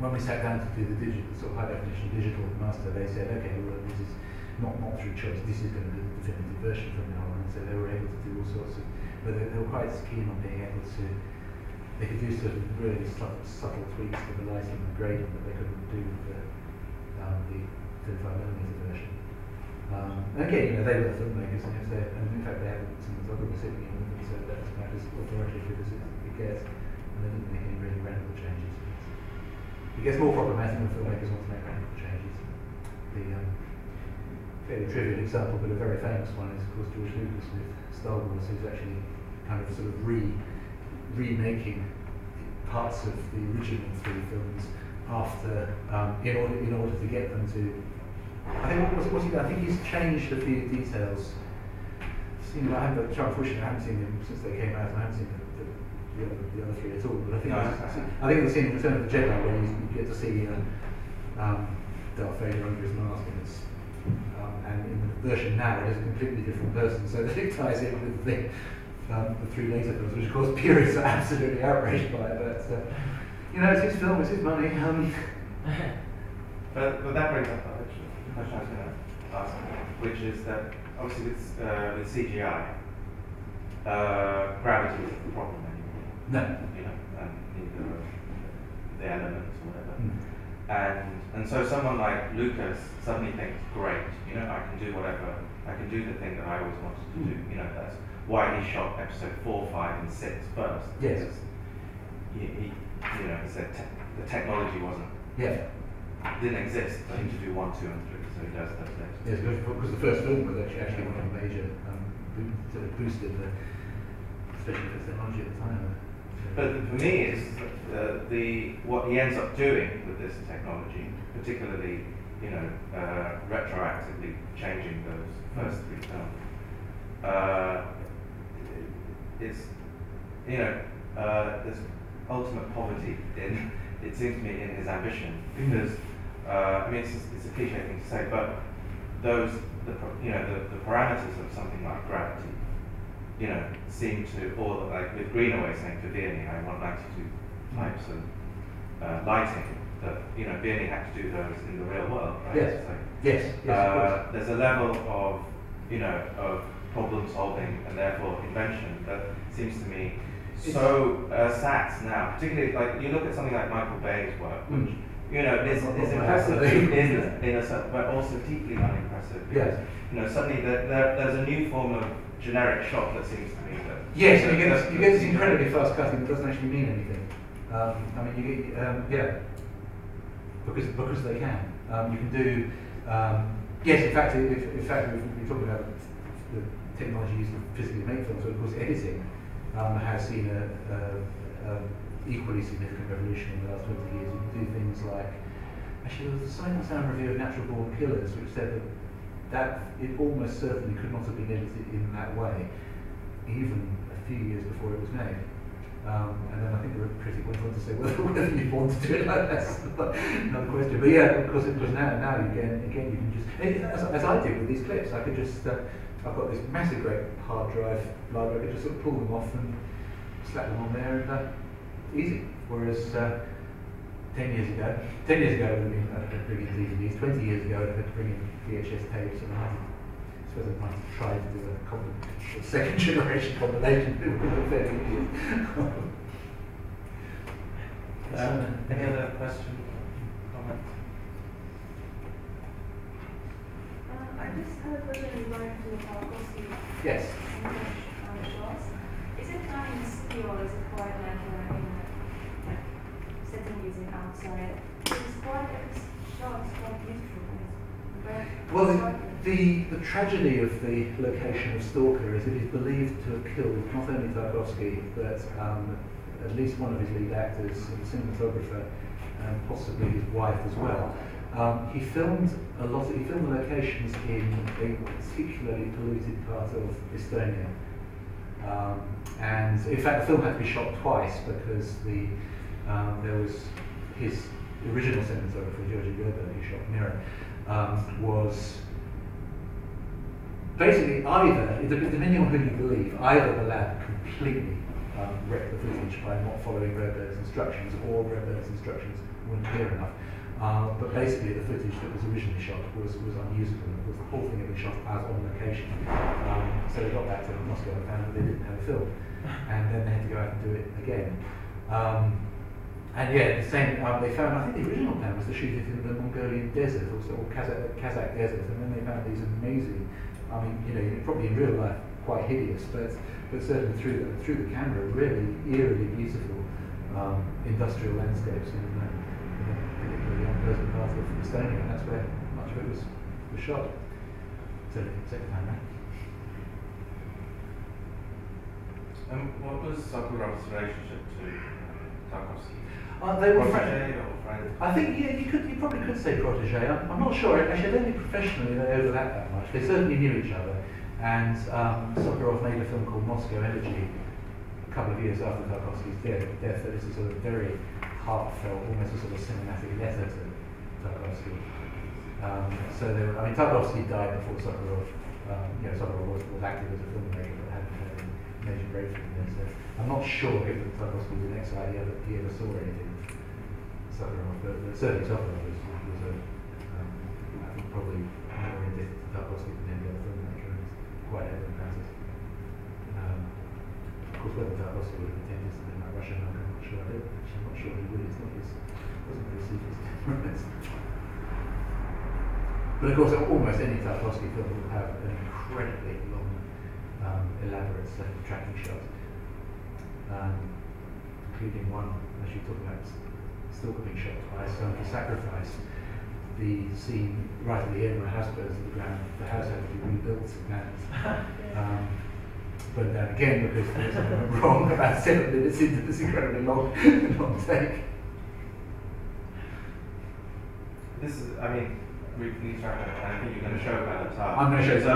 when we sat down to do the sort of high definition digital master, they said, okay, well, this is not through choice, this is going to be the definitive version from now on. So they were able to do all sorts of, but they were quite keen on being able to, they could do sort of really subtle tweaks to the lighting and grading that they couldn't do with the 35mm version. And again, they were the filmmakers, and in fact, they had some photographers sitting in with them, so that's about as authoritative as it gets. They didn't make any really radical changes. It gets more problematic when filmmakers want to make radical changes. The fairly trivial example, but a very famous one, is of course George Lucas with Star Wars, who's actually kind of sort of remaking parts of the original three films after in order to get them to. I think he's changed a few details. Unfortunately, I haven't seen them since they came out. And I haven't seen them. The other three at all, but I think I think the scene in Return of the Jedi where you get to see Darth Vader under his mask, and it's and in the version now it is a completely different person, so that it ties in with the three later films, which of course purists are absolutely outraged by. But it's his film, it's his money. But that brings up a question I was going to ask, which is that obviously with CGI, gravity is the problem. No. The elements or whatever. Mm. And so someone like Lucas suddenly thinks, great, I can do whatever, I can do the thing that I always wanted to do. That's why he shot episode 4, 5, and 6 first. Yes. He said the technology didn't exist for him to do 1, 2, and 3, so he does that later. Yes, because the first film was actually one of the major boosted the special technology at the time. But for me, it's what he ends up doing with this technology, particularly, retroactively changing those first three films. There's ultimate poverty in, it seems to me, in his ambition, because it's a cliche thing to say, but the parameters of something like gravity, seem to, or like with Greenaway saying to Vierny, I want 92 types of lighting, that, Vierny had to do those in the real world, right? Yes. So, yes, there's a level of, of problem solving and therefore invention that seems to me so SATs now, particularly like you look at something like Michael Bay's work, which, is impressive in a certain, but also deeply unimpressive. Because, suddenly there's a new form of generic shot that seems to me that... Yes, you get this incredibly fast cutting that doesn't actually mean anything. Because they can. You can do... In fact, we're talking about the technology used to physically make films, so of course editing has seen an equally significant revolution in the last 20 years. You can do things like... Actually, there was a Sight and Sound review of Natural Born Killers which said that it almost certainly could not have been edited in that way, even a few years before it was made. And then I think the critic went on to say, well, whether you want to do it like that's another question. But yeah, of course, now again, you can just, as I do with these clips, I could just, I've got this massive great hard drive library, I could just sort of pull them off and slap them on there, and easy. Whereas 10 years ago it would have been bringing DVDs, 20 years ago it would have been bringing VHS tapes, and I suppose I might have tried to do a second generation combination. Any other question? Comment? I I just had a question regarding to Tarkovsky. Yes. Is it done in steel or is it quite like in setting using outside? It's quite shots, quite beautiful. Well, the tragedy of the location of Stalker is it is believed to have killed not only Tarkovsky, but at least one of his lead actors, the cinematographer, and possibly his wife as well. He filmed a lot. He filmed the locations in a particularly polluted part of Estonia, and in fact, the film had to be shot twice because the there was his original cinematographer, George Méliès, who shot Mirror. Was basically either, depending on who you believe, either the lab completely wrecked the footage by not following Robbe's instructions, or Robbe's instructions weren't clear enough. But basically, the footage that was originally shot was unusable. Of course, the whole thing had been shot as on location. So they got back to Moscow and found that they didn't have a film, and then they had to go out and do it again. And yeah, the same. They found. I think the original plan was to shoot it in the Mongolian desert, or Kazakh desert, and then they found these amazing. I mean, you know, probably in real life quite hideous, but certainly through the camera, really eerily beautiful industrial landscapes in particularly on the part of Estonia, and that's where much of it was shot. So second time round. What was Sokurov's relationship to Tarkovsky? They were friends. I think yeah, you probably could say protégé. I'm not sure. Actually, I don't think professionally they overlap that much. They certainly knew each other. And Sokurov made a film called Moscow Elegy a couple of years after Tarkovsky's death. That is a sort of very heartfelt, almost a sort of cinematic letter to Tarkovsky. So they were, I mean, Tarkovsky died before Sokurov. You know, Sokurov was active as a filmmaker, but hadn't had any major breakthrough in there. So I'm not sure if Tarkovsky was the next idea that he ever saw anything. But certainly Sokurov was a, I think probably more indebted to Tarkovsky than any other filmmaker, and it's quite evident about it. Of course, whether Tarkovsky would have intended something like Russian Ark, I'm not sure. I'm not sure he would. It's not his, it wasn't really serious temperaments. But of course, almost any Tarkovsky film will have an incredibly long, elaborate set of tracking shots, including one, as you talk about, still being shot twice, the sacrifice, the scene right at the end where a house burns to the ground, the house had to be rebuilt, and but then again, because there's something wrong about 7 minutes into this incredibly long take. This is, I mean, we've tried it, and I think you're going to show it at the top. I'm going to show it. So,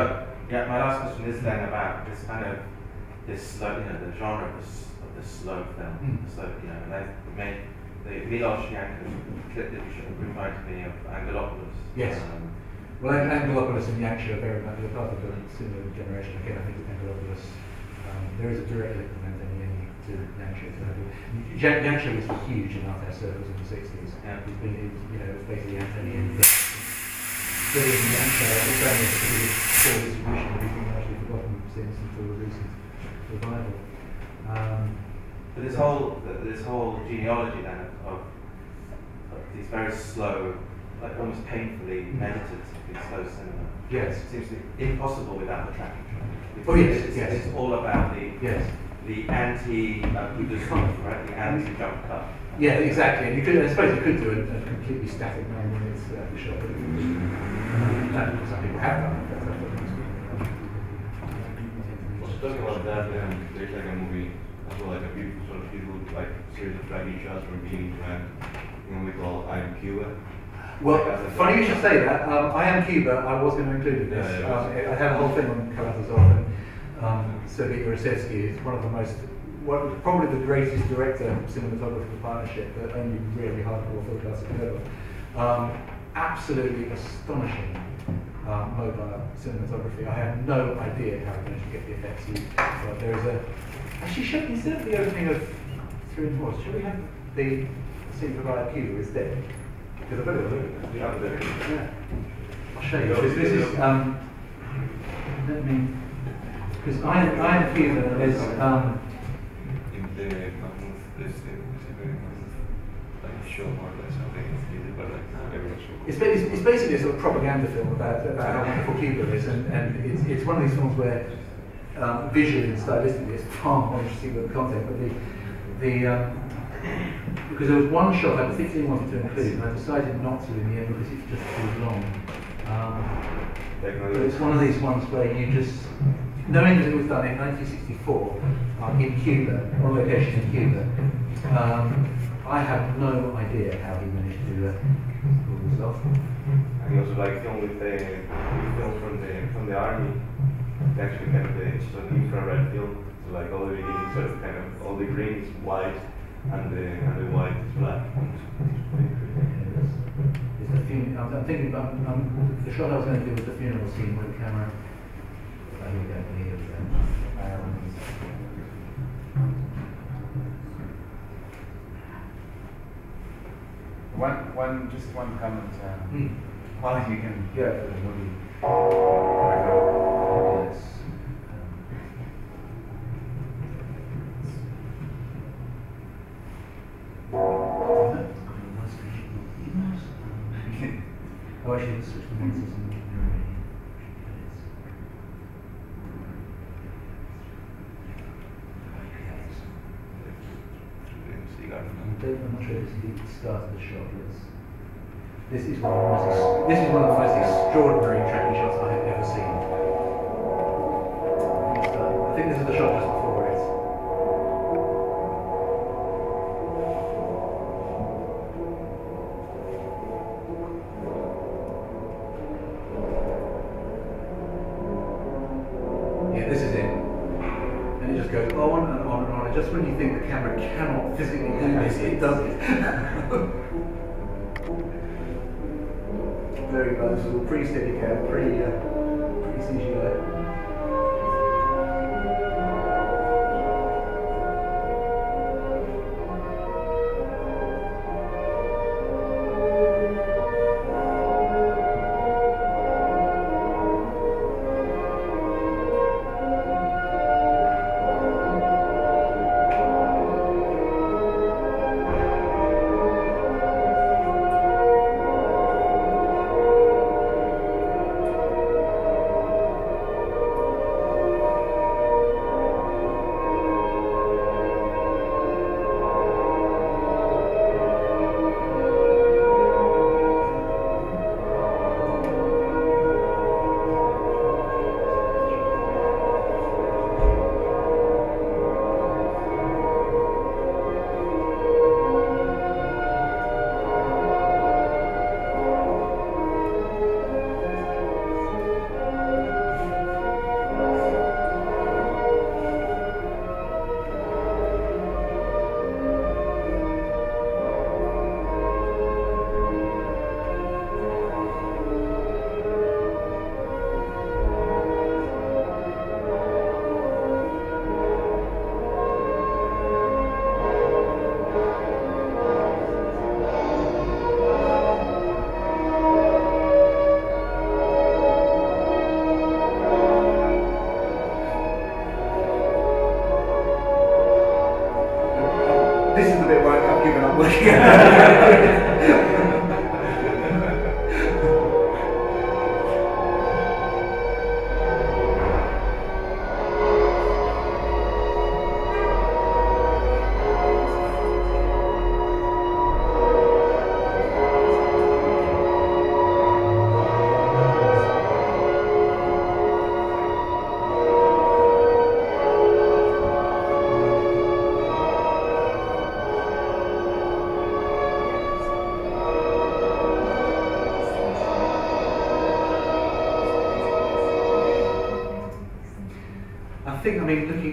yeah, my last question is then about this kind of, this slow, you know, the genre of the slow film, the slow, you know, and that made. The Miklós Jancsó clip that you showed reminded me of Angelopoulos. Yes. Well, Angelopoulos and Jancsó are very much a part of the similar generation. Again, I think it's Angelopoulos. There is a direct link from Antonioni to Jancsó. Jancsó was huge in art circles in the 60s. Yeah. He's been, you know, basically Antonioni. But in Jancsó, it's only full distribution that has been largely forgotten since until the recent revival. But this whole genealogy then of these very slow, like almost painfully medited, slow cinema. Yes, it seems to be impossible without the tracking. Oh yes, it's all about the anti right? The anti jump cut. Yeah, exactly. And you could, I suppose, you could do a completely static 9 minutes shot. Some people have done that. Also talking about that, there's like a movie. So like a beautiful sort of people like series of tracking shots from beginning to end, we call I Am Cuba. Well, like, funny you should say that. I Am Cuba, I was going to include in this. Yeah, I had a whole thing on Karatazov and Sergei Urasevsky is one of the most, probably the greatest director-cinematographer partnership that only really hardcore filmmakers have heard of. Absolutely astonishing. Mobile cinematography. I have no idea how I managed to get the effects. But there is a. Actually, should instead of the opening of 3 and 4, should we have the scene for I Cuba instead? Because I've got a look. Yeah. I'll show you. Because this is. Let me. Because I Cuba is. In the. Like sure more or less how they did it, but like now everyone's sure. It's basically a sort of propaganda film about how wonderful Cuba is, and it's one of these films where visually and stylistically it's far more interesting than the content. But because there was one shot I particularly wanted to include, and I decided not to in the end because it's just too long. But it's one of these ones where you just, knowing that it was done in 1964 in Cuba, on location in Cuba, I have no idea how he managed to pull this off. And also like film with the film from the army, they actually kind of it's an infrared film, so like all the beginnings are kind of all the green is white and the white is black. I'm thinking about the shot I was going to do was the funeral scene with the camera. I think that we have just one comment. While you can hear the movie. Yes. Oh, I should switch the lenses. I'm not sure this is the start of the shot. This is one of the most extraordinary tracking shots I have ever seen. I think this is the shot just before it. Just when you think the camera cannot physically do this, it doesn't. Very close, so pre-Steadicam, pre-CGI.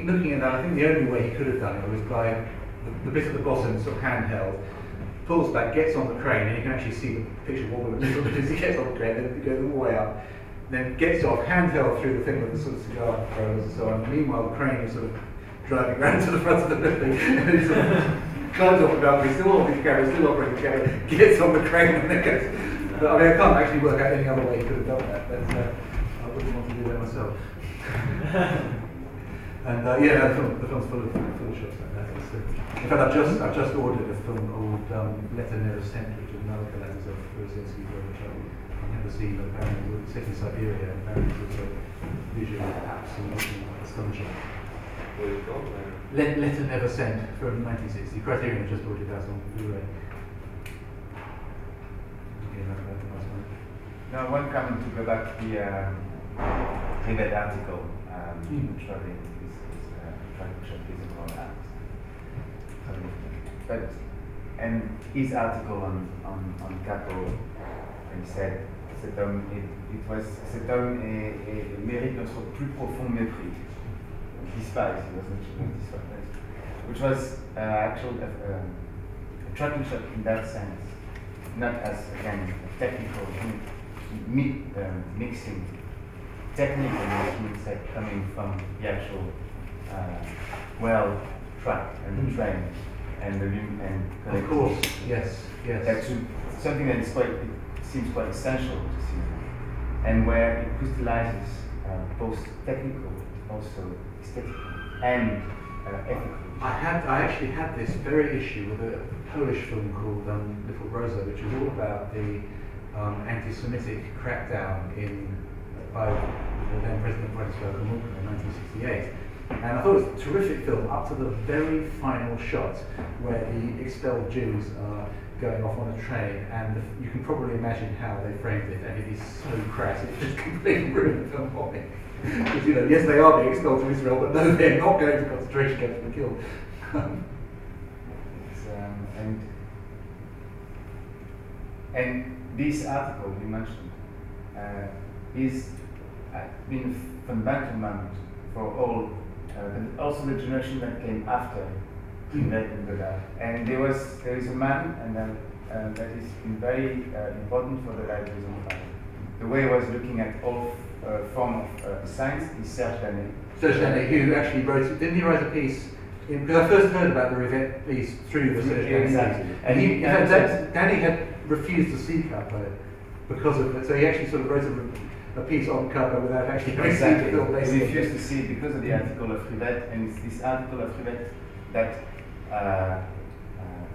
Looking at that, I think the only way he could have done it was by the bit at the bottom, sort of handheld, pulls back, gets on the crane, and you can actually see the picture wobble a little bit as he gets on the crane, then it goes all the way up, then gets off, handheld through the thing with the sort of cigar throws and so on. Meanwhile, the crane is sort of driving round to the front of the building, and he sort of climbs off the balcony, still holding the camera, still operating the camera, gets on the crane, and then goes. But, I mean, I can't actually work out any other way he could have done that, but I wouldn't want to do that myself. And yeah, the film's full of shots like that. So, in fact, I've just ordered a film called Letter Never Sent, which is another Galanza of Rosinski's, which I've never seen, but apparently it's set in Siberia, and apparently it's also visually absolutely astonishing. What have you got there? Letter Never Sent from 1960. Criterion just ordered that on Blu-ray. Now, one comment to go back to the Rivet article, traveling is physical acts. But, and his article on Capo, he said, it was cet homme mérite notre plus profond mépris. Despise, he wasn't despised. Which was actually a tracking shot in that sense, not as, again, a technical mixing technical movements that coming from the actual well track and the train and the of course, yes. That's something that is seems quite essential to cinema, and where it crystallizes both technical, also aesthetic and ethical. I actually had this very issue with a Polish film called Little Rosa, which is all about the anti-Semitic crackdown by the then President Władysław Gomułka in 1968. And I thought it was a terrific film up to the very final shot where the expelled Jews are going off on a train, and you can probably imagine how they framed it, and it is so crass, it just completely ruined the film for me. Because, you know, yes, they are being expelled from Israel, but no, they're not going to concentration camps to be killed. And this article you mentioned is been a fundamental moment for all, but also the generation that came after Jean-Luc Godard. And there is a man, and that is very important for the reason. The way he was looking at all form of science is Serge Danet. Serge Danet, who actually didn't he write a piece? Because I first heard about the Rivet piece through the Serge Danet. Exactly. And Danet had refused to see Carpo because of it. So he actually sort of wrote a piece on Carpo without actually having seen the film. He refused to see it because of the article of Rivet, and it's this article of Rivet that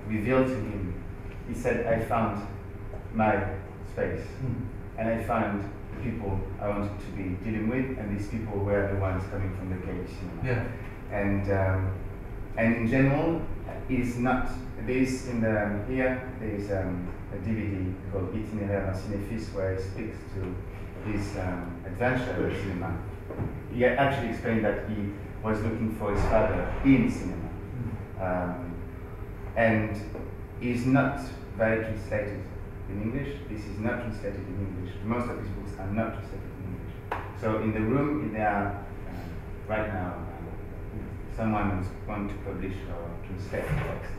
revealed to him. He said, I found my space, and I found the people I wanted to be dealing with, and these people were the ones coming from the cage cinema. Yeah. And in general, there is a DVD called Itinéraire d'un cinéphile where he speaks to his adventure in cinema. He actually explained that he was looking for his father in cinema. And is not very translated in English. This is not translated in English. Most of his books are not translated in English. So in the room, there are right now someone who's going to publish or translate text.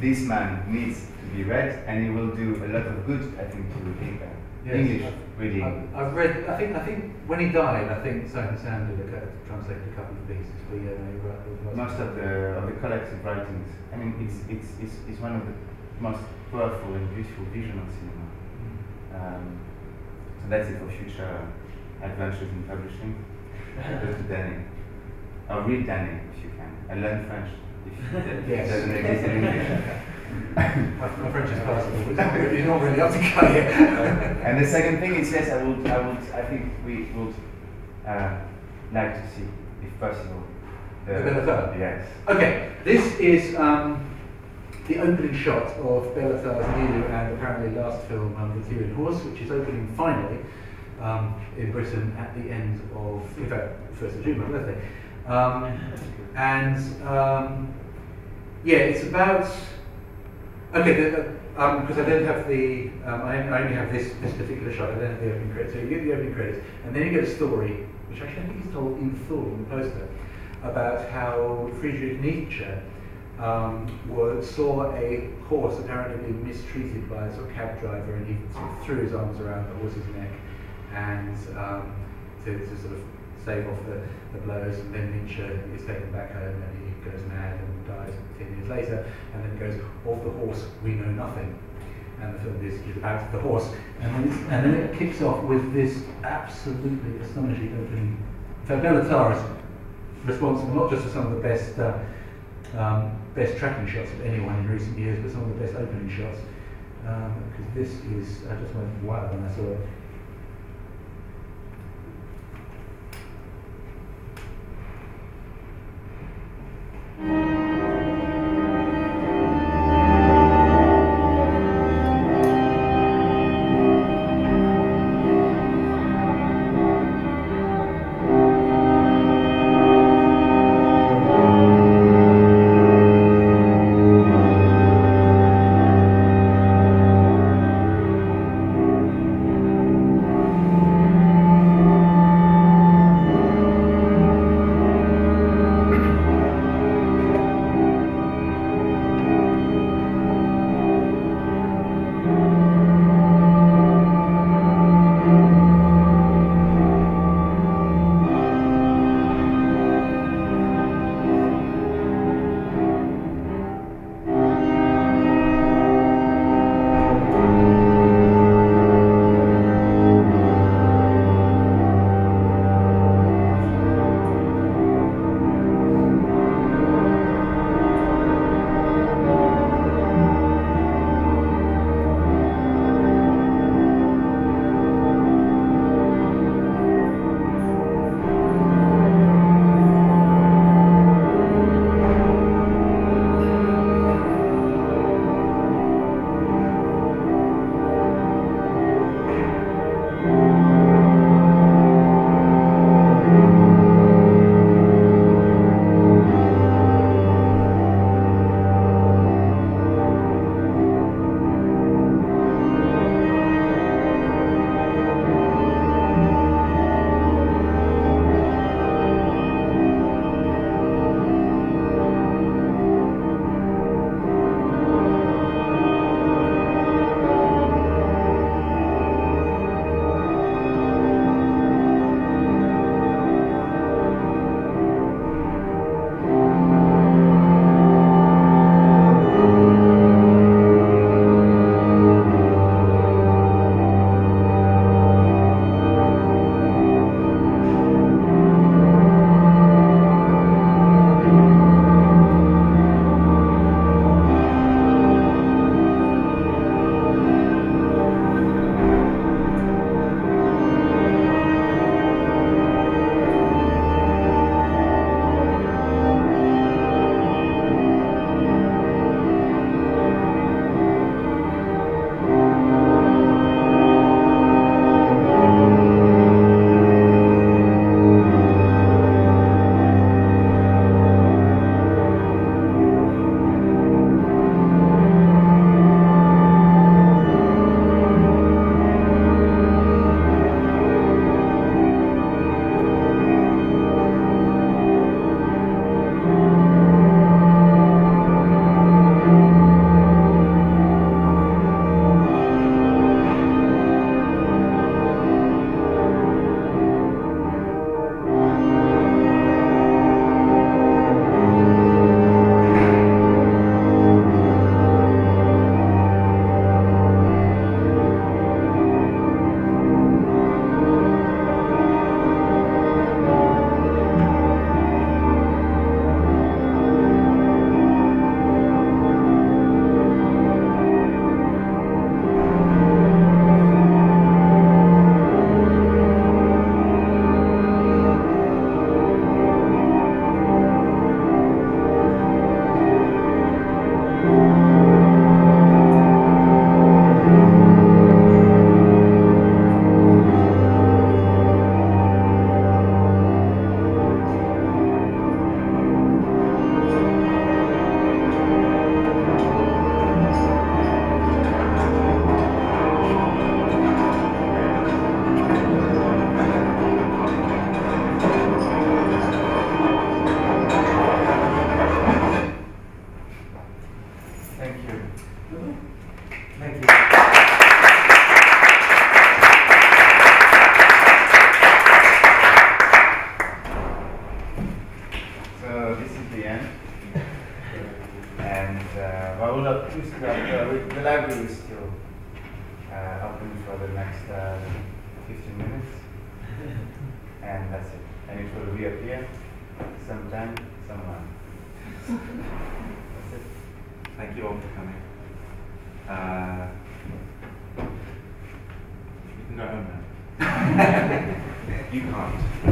This man needs to be read, and he will do a lot of good, I think, to English reading. I've read. I think when he died, I think Simon Sand did translated a couple of pieces. But yeah, no, right, most of the collective writings. I mean, it's one of the most powerful and beautiful vision of cinema. So that's it for future adventures in publishing. Go to Danny. Or read Danny if you can. And learn French if doesn't exist in English. My French is possible, but you're not really up to cut it. And the second thing is, yes, I think we would like to see, if possible, the yes. Okay, this is the opening shot of Bellatar's new and apparently last film, The Theory and Horse, which is opening finally in Britain at the end of, in fact, 1st of June, my birthday. It's about. Okay, because I don't have the, I only have this particular shot, I don't have the opening credits. So you get the opening credits, and then you get a story, which actually I think is told in full on the poster, about how Friedrich Nietzsche saw a horse apparently being mistreated by a sort of cab driver, and he sort of threw his arms around the horse's neck and to sort of stave off the blows, and then Nietzsche is taken back home and he goes mad and dies 10 years later, and then goes, of the horse we know nothing, and the film is about the horse, and then it kicks off with this absolutely astonishing opening. So Bellatar is responsible not just for some of the best tracking shots of anyone in recent years, but some of the best opening shots. Because this is, I just went wild when I saw it. someone. That's it. Thank you all for coming. You can go home now. You can't.